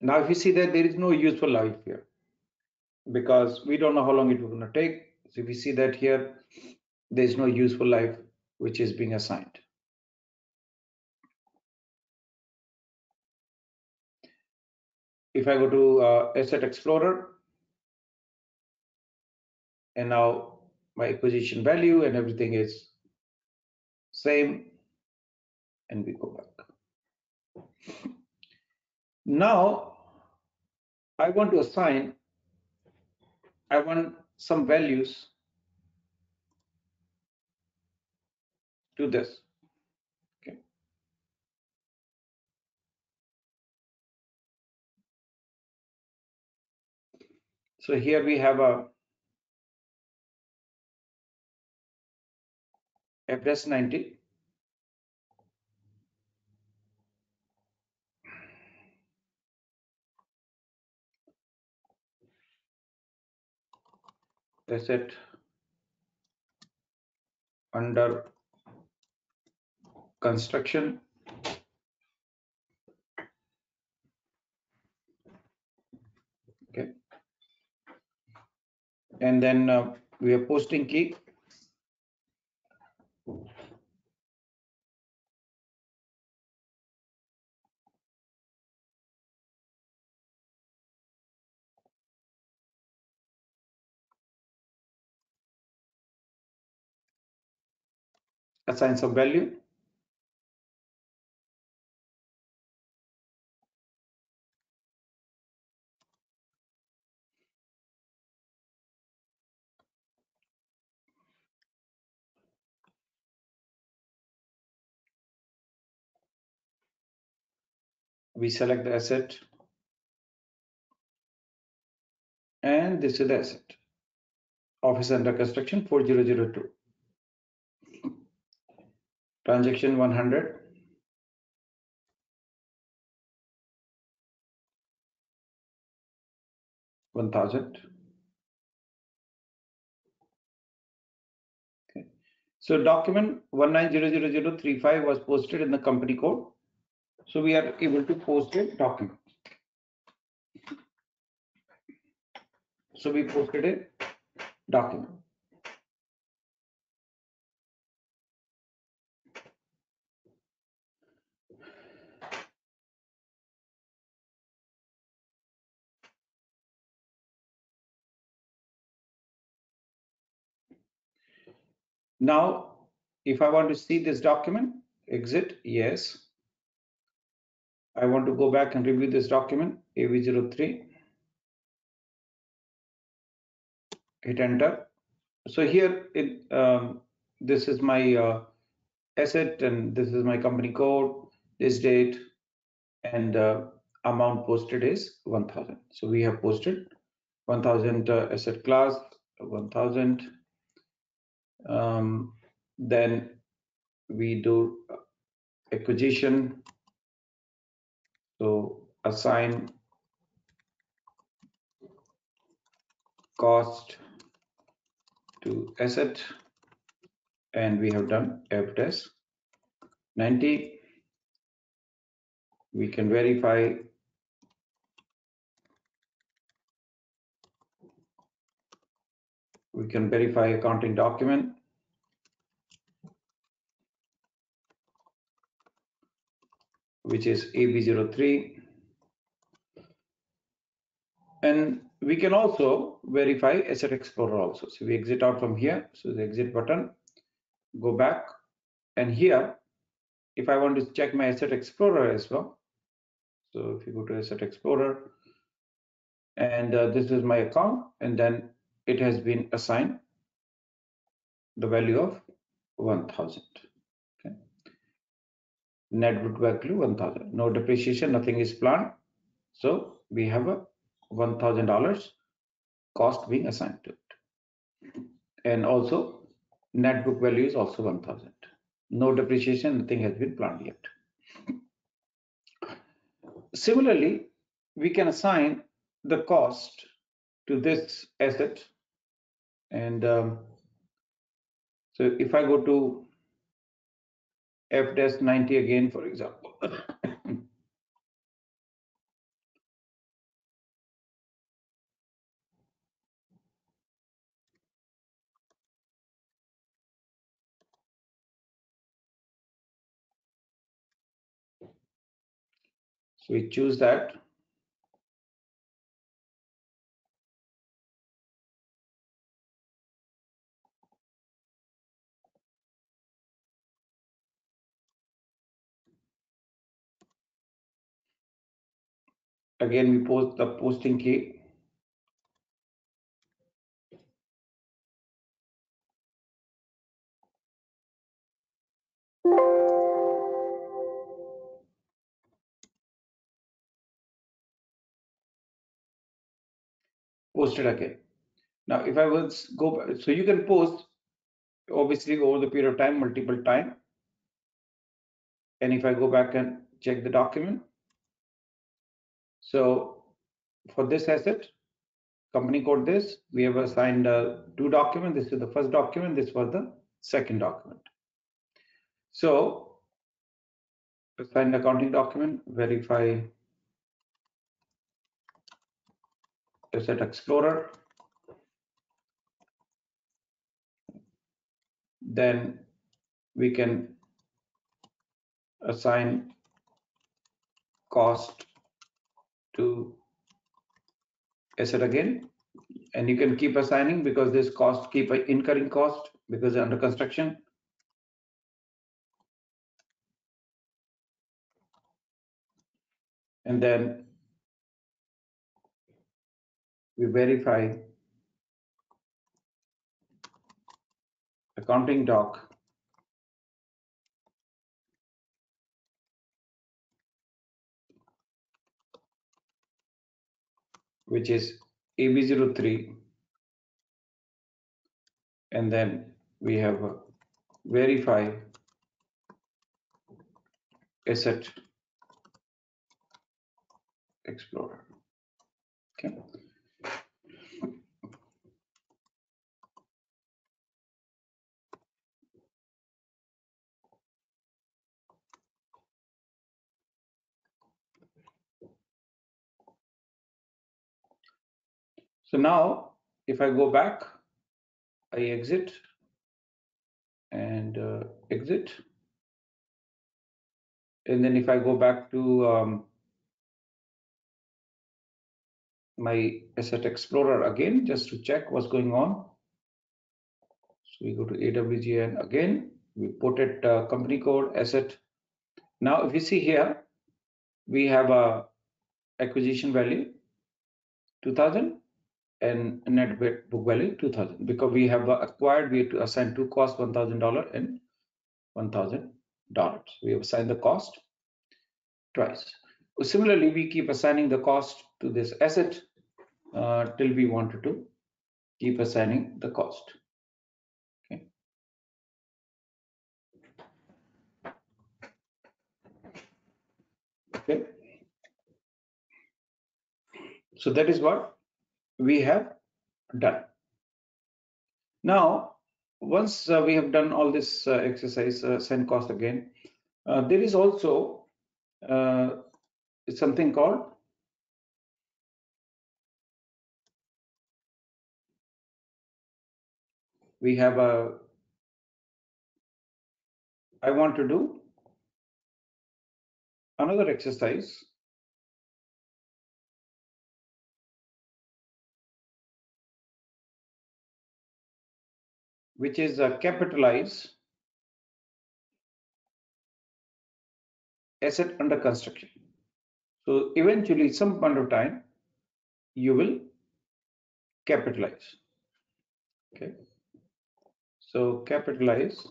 now if you see that there is no useful life here, because we don't know how long it will gonna take. So if you see that here, there is no useful life which is being assigned. If I go to uh, Asset Explorer, and now my acquisition value and everything is same, and we go back. Now I want to assign, I want some values to this. Okay. So here we have a F S ninety. Asset under construction. Okay. And then uh, we are posting key. Assign some value. We select the asset, and this is the asset. Office under construction four thousand two. Transaction one hundred. one thousand. Okay. So document one nine zero zero zero three five was posted in the company code. So we are able to post a document. So we posted a document. Now, if I want to see this document, exit, yes. I want to go back and review this document, A V zero three. Hit enter. So here, it, um, this is my uh, asset, and this is my company code, this date, and uh, amount posted is one thousand. So we have posted one thousand uh, asset class, one thousand. Um, then we do acquisition. So assign cost to asset, and we have done F S ninety. We can verify we can verify accounting document. Which is A B zero three, and we can also verify Asset Explorer also. So we exit out from here. So the exit button, go back, and here, if I want to check my Asset Explorer as well, so if you go to Asset Explorer, and uh, this is my account, and then it has been assigned the value of one thousand. Net book value one thousand. No depreciation, nothing is planned. So we have a one thousand dollars cost being assigned to it. And also net book value is also one thousand. No depreciation, nothing has been planned yet. Similarly, we can assign the cost to this asset. And um, so if I go to F ninety again, for example. So we choose that. Again, we post the posting key. Post it again. Now, if I was go back, so you can post obviously over the period of time, multiple times. And if I go back and check the document. So for this asset, company code this, we have assigned uh, two documents. This is the first document. This was the second document. So assign accounting document, verify Asset Explorer. Then we can assign cost to asset again, and you can keep assigning because this cost keep incurring cost because they're under construction. And then we verify accounting doc. Which is A B zero three, and then we have verify asset explorer. Okay. So now, if I go back, I exit and uh, exit. And then if I go back to um, my Asset Explorer again, just to check what's going on. So we go to A W zero N again, we put it uh, company code, asset. Now, if you see here, we have a acquisition value, two thousand. And net book value two thousand, because we have acquired, we have to assign two costs, one thousand dollars and one thousand dollars. We have assigned the cost twice. Similarly, we keep assigning the cost to this asset uh, till we wanted to keep assigning the cost. Okay. Okay. So that is what we have done. Now, once uh, we have done all this uh, exercise, uh, send cost again, uh, there is also uh, something called we have a I want to do another exercise. Which is a capitalize asset under construction. So eventually, some point of time, you will capitalize. Okay. So capitalize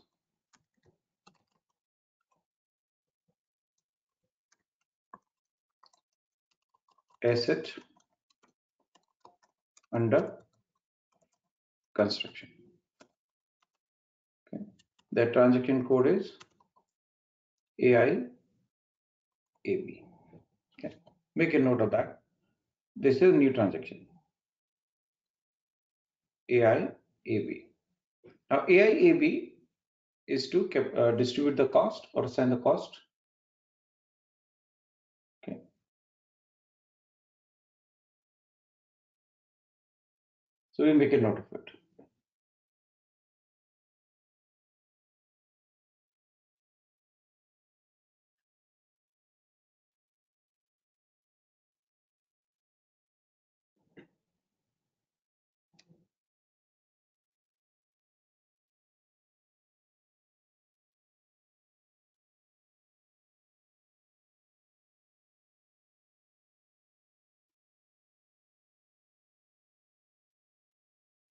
asset under construction. The transaction code is A I A B. Okay. Make a note of that. This is new transaction. A I A B. Now A I A B is to uh, distribute the cost or assign the cost. Okay. So we make a note of it.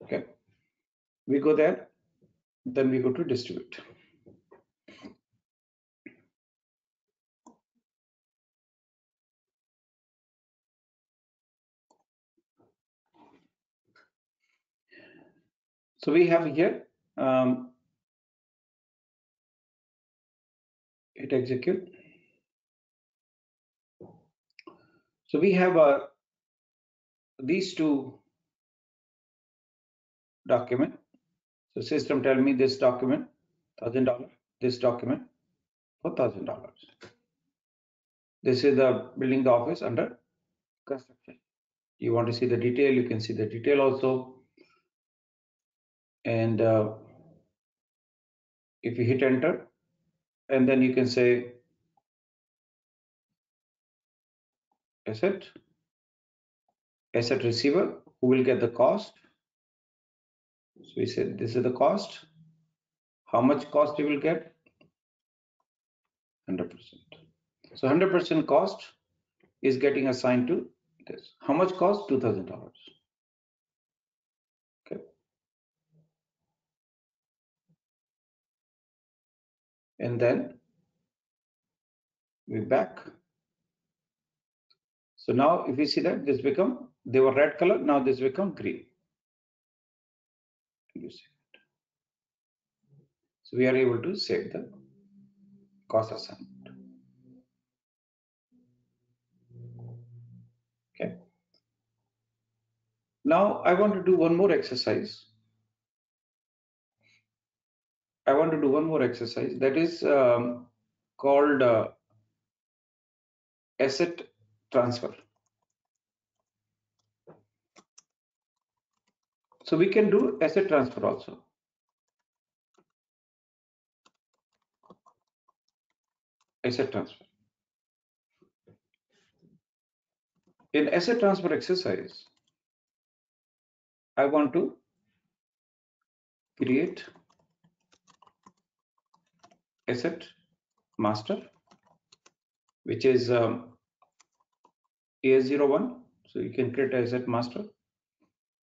Okay, we go there, then we go to distribute. So we have here, um, it execute. So we have uh, these two document. So system tell me this document one thousand dollars, this document one thousand dollars. This is the building the office under construction. You want to see the detail, you can see the detail also. And uh, if you hit enter, and then you can say asset, asset receiver, who will get the cost. So we said this is the cost, how much cost you will get, one hundred percent. So one hundred percent cost is getting assigned to this. How much cost? two thousand dollars. Okay. And then we're back. So now if you see that this become, they were red color, now this become green. You see it. So we are able to save the cost assignment. Now I want to do one more exercise. I want to do one more exercise that is um, called uh, asset transfer. So we can do asset transfer also. Asset transfer. In asset transfer exercise, I want to create asset master, which is um, A S zero one. So you can create asset master.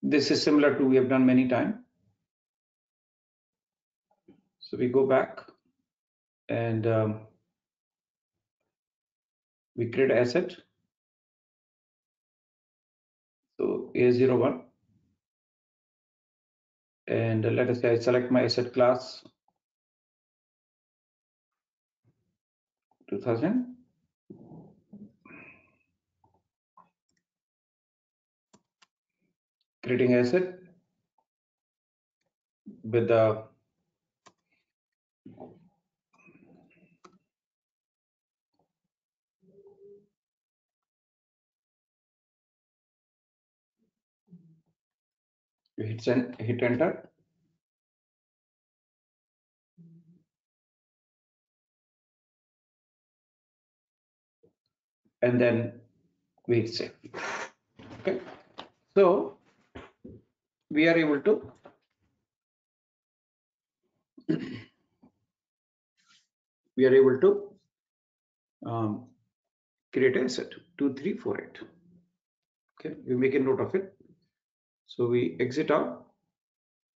This is similar to we have done many times. So we go back and um, we create asset. So A S zero one. And let us say I select my asset class two thousand. Creating asset with the Hit, and, hit enter. And then we hit save. Okay. So we are able to we are able to um, create a set two three four eight. Okay, we make a note of it. So we exit out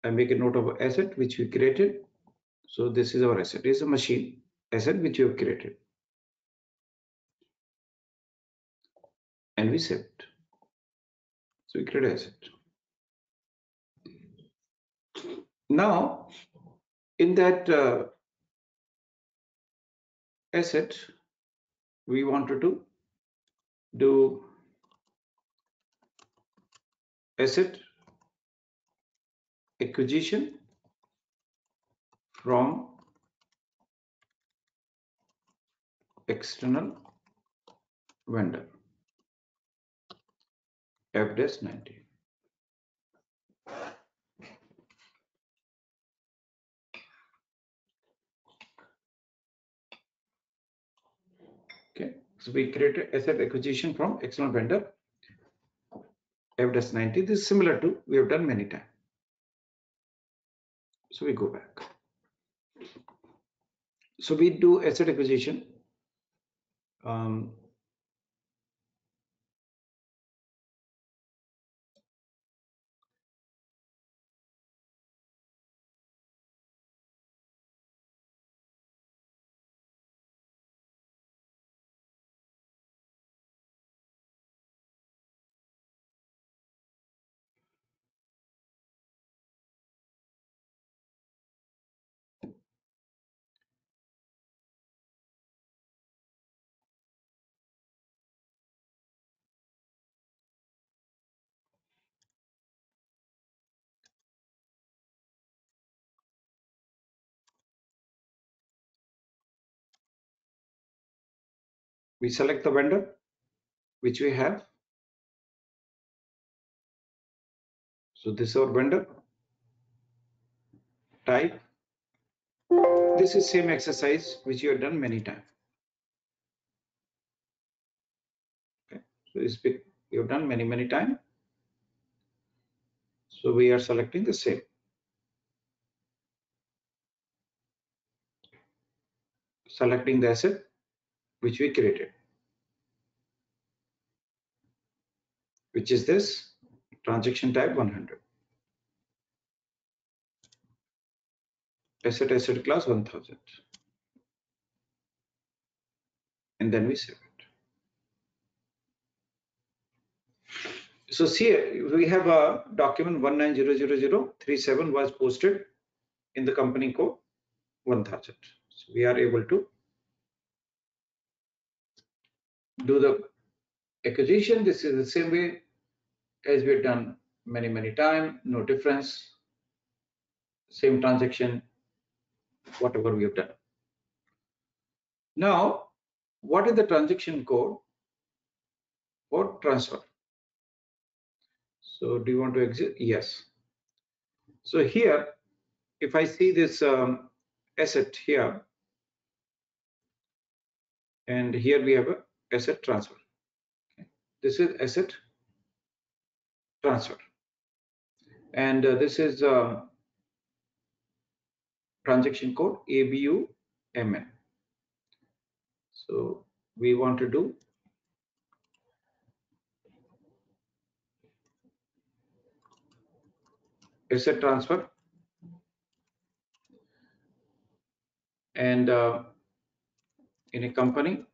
and make a note of asset which we created. So this is our asset. It's a machine asset which we have created. And we save it. So we create asset. Now, in that uh, asset, we wanted to do asset acquisition from external vendor F S ninety. Okay, so we created asset acquisition from external vendor A W zero zero N. This is similar to we have done many times. So we go back. So we do asset acquisition um, we select the vendor which we have. So this is our vendor type. this is same exercise which you have done many times. Okay, so it's been, you have done many many times. So we are selecting the same. Selecting the asset which we created, which is this transaction type one hundred. Asset asset class one thousand. And then we save it. So see, we have a document one nine zero zero zero three seven was posted in the company code one thousand. So we are able to do the acquisition. This is the same way as we've done many, many times, no difference, same transaction, whatever we have done. Now, what is the transaction code for transfer? So do you want to exit? Yes. So here, if I see this um, asset here, and here we have a asset transfer. Okay. This is asset transfer, and uh, this is uh, transaction code A B U M N. So we want to do asset transfer, and uh, in a company.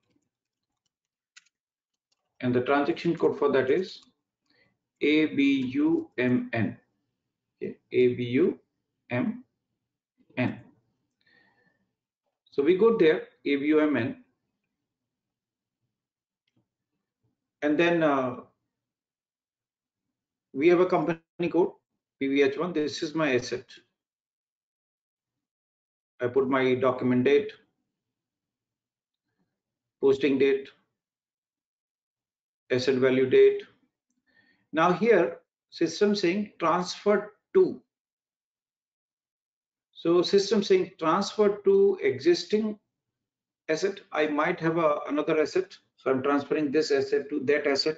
And the transaction code for that is A B U M N. Okay, A B U M N. So we go there, A B U M N. And then uh, we have a company code, P V H one. This is my asset. I put my document date, posting date, asset value date. Now here system saying transfer to. So system saying transfer to existing asset. I might have a, another asset. So I'm transferring this asset to that asset.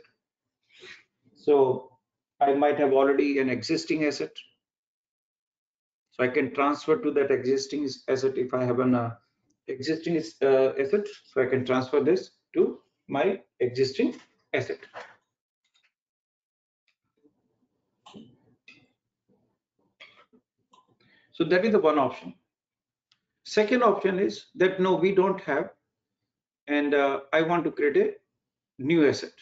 So I might have already an existing asset. So I can transfer to that existing asset if I have an uh, existing uh, asset. So I can transfer this to my existing asset. So that is the one option. Second option is that no, we don't have, and uh, I want to create a new asset,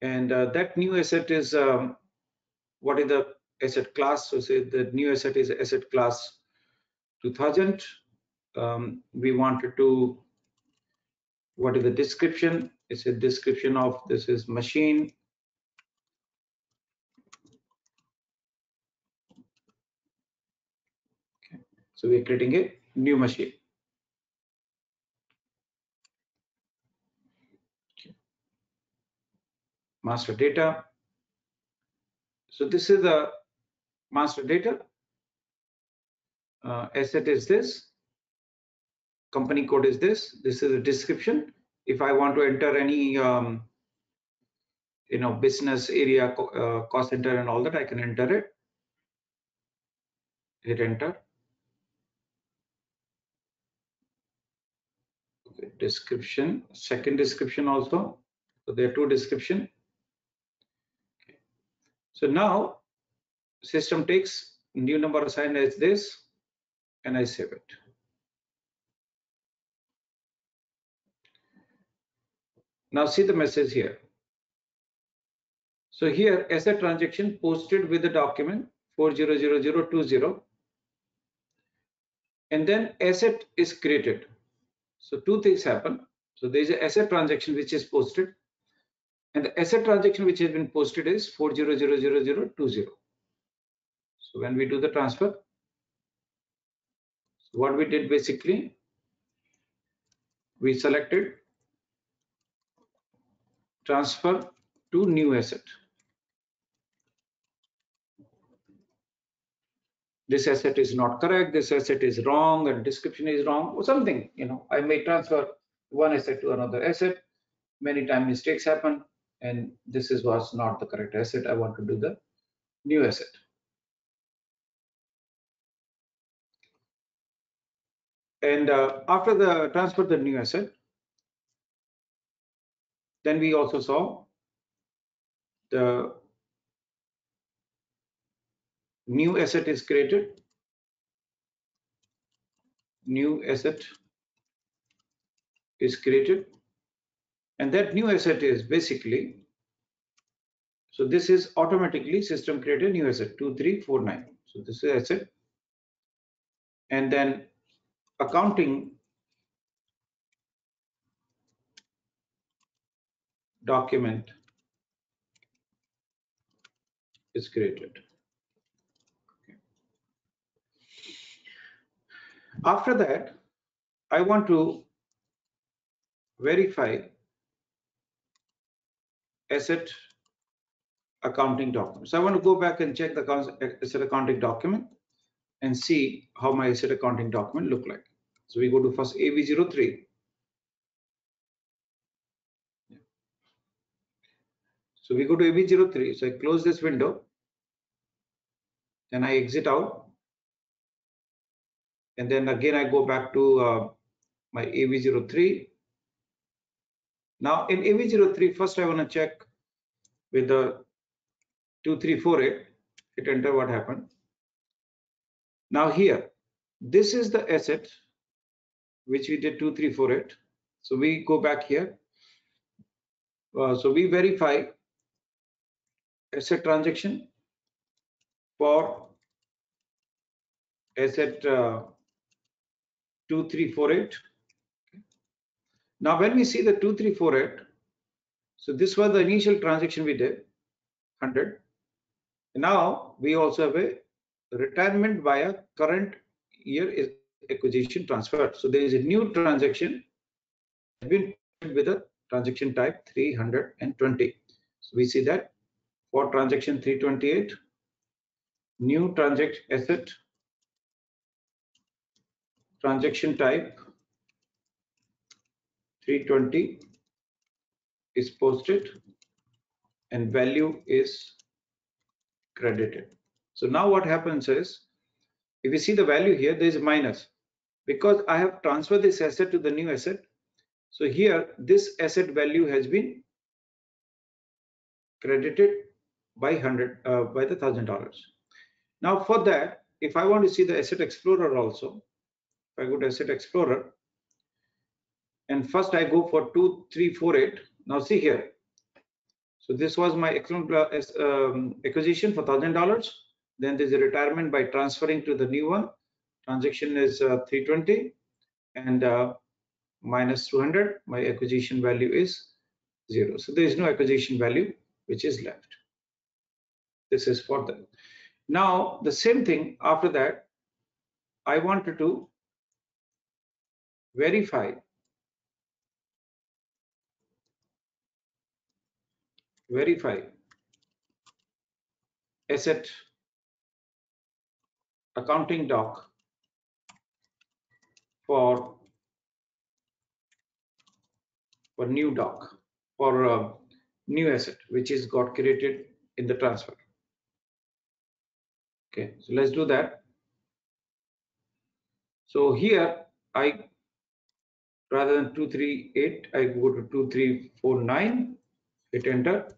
and uh, that new asset is um, what is the asset class? So say the new asset is asset class two thousand. Um, we wanted to, what is the description? It's a description of this is machine. Okay. So we're creating a new machine. Okay. Master data. So this is the master data. Uh, asset is this. Company code is this. This is a description. If I want to enter any, um, you know, business area, uh, cost center and all that, I can enter it. Hit enter. Okay, description, second description also. So there are two descriptions. Okay. So now system takes new number assigned as this, and I save it. Now see the message here. So here asset transaction posted with the document four zero zero zero two zero, and then asset is created. So two things happen. So there is an asset transaction which is posted, and the asset transaction which has been posted is four zero zero zero zero two zero. So when we do the transfer, so what we did basically, we selected transfer to new asset. this asset is not correct, this asset is wrong, and description is wrong, or something. You know, I may transfer one asset to another asset. Many times mistakes happen, and this is what's not the correct asset. I want to do the new asset. And uh, after the transfer the new asset, then we also saw the new asset is created. New asset is created. And that new asset is basically, so this is automatically system created new asset two three four nine. So this is asset. And then accounting document is created. Okay. After that, I want to verify asset accounting document. So I want to go back and check the asset accounting document and see how my asset accounting document look like. So we go to first A B zero three. So we go to A B zero three. So I close this window. Then I exit out. And then again, I go back to uh, my A B zero three. Now in A V zero three, first I want to check with the two three four eight, hit enter what happened. Now here, this is the asset which we did two three four eight. So we go back here. Uh, so we verify asset transaction for asset uh, two three four eight. Now, when we see the two three four eight, so this was the initial transaction we did, one hundred. Now, we also have a retirement via current year is acquisition transfer. So there is a new transaction been with a transaction type three hundred twenty. So we see that for transaction three twenty-eight, new transaction asset, transaction type three twenty is posted and value is credited. So now what happens is, if you see the value here, there is a minus because I have transferred this asset to the new asset. So here, this asset value has been credited by hundred uh, by the thousand dollars. Now for that, if I want to see the Asset Explorer also, if I go to Asset Explorer, and first I go for two three four eight. Now see here. So this was my um, acquisition for one thousand dollars. Then there's a retirement by transferring to the new one. Transaction is uh, three twenty and uh, minus two hundred. My acquisition value is zero. So there is no acquisition value which is left. This is for them. Now the same thing after that, I wanted to verify verify asset accounting doc for for new doc for uh, new asset which is got created in the transfer. Okay, so let's do that. So here I rather than two three eight, I go to two three four nine, hit enter.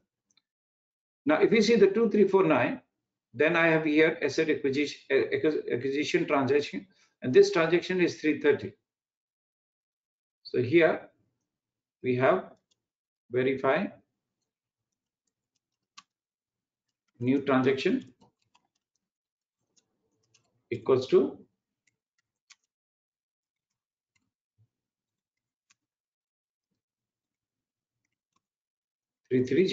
Now, if you see the two three four nine, then I have here asset acquisition, acquisition transaction, and this transaction is three thirty. So here we have verify new transaction equals to three thirty.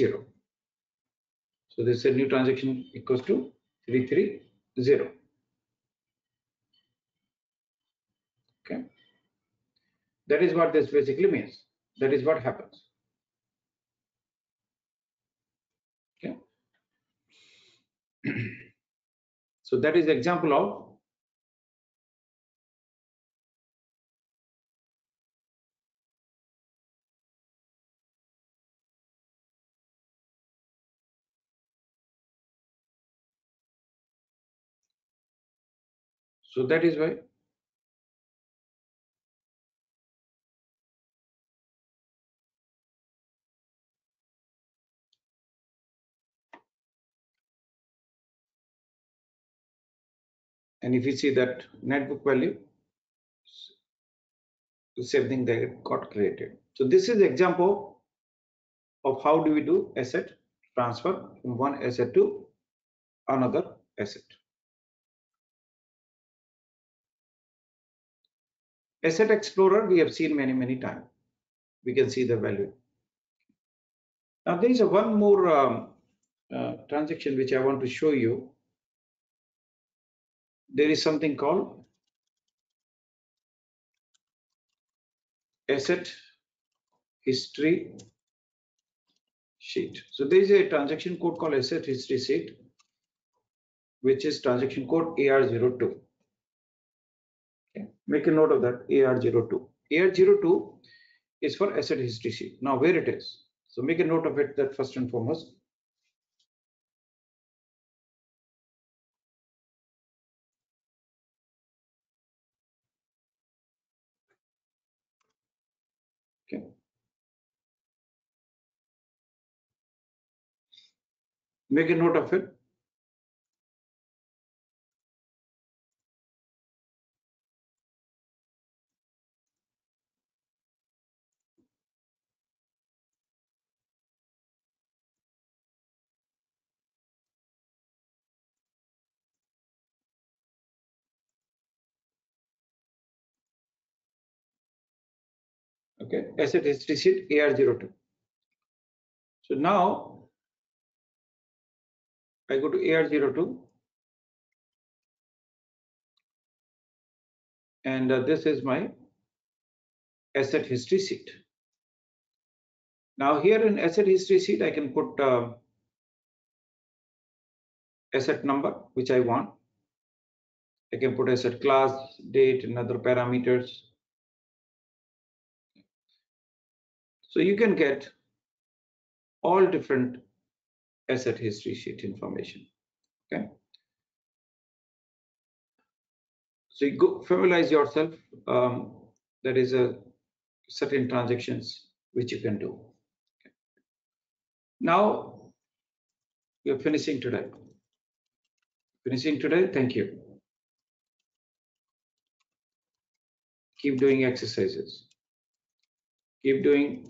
So this is a new transaction equals to three thirty. Okay. That is what this basically means. That is what happens. Okay. So that is the example of So that is why . And if you see that net book value, the same thing that got created. So this is the example of how do we do asset transfer from one asset to another asset. Asset Explorer we have seen many many times. We can see the value. Now there is a one more um, uh, transaction which I want to show you. There is something called asset history sheet. So there is a transaction code called asset history sheet, which is transaction code A R zero two. Okay. Make a note of that, A R zero two. A R zero two is for asset history sheet. Now where it is. So make a note of it, that first and foremost. Okay. Make a note of it. Okay, asset history sheet A R zero two. So now I go to A R zero two, and uh, this is my asset history sheet. Now here in asset history sheet, I can put uh, asset number which I want. I can put asset class, date, and other parameters. So you can get all different asset history sheet information. Okay. So you go familiarize yourself. Um, there is a certain transactions which you can do. Okay. Now we are finishing today. Finishing today. Thank you. Keep doing exercises. Keep doing.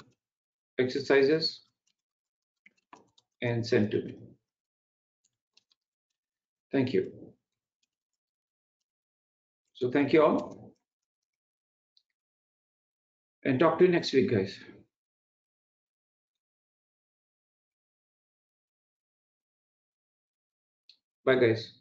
Exercises and send to me. Thank you. So thank you all, and talk to you next week, guys. Bye, guys.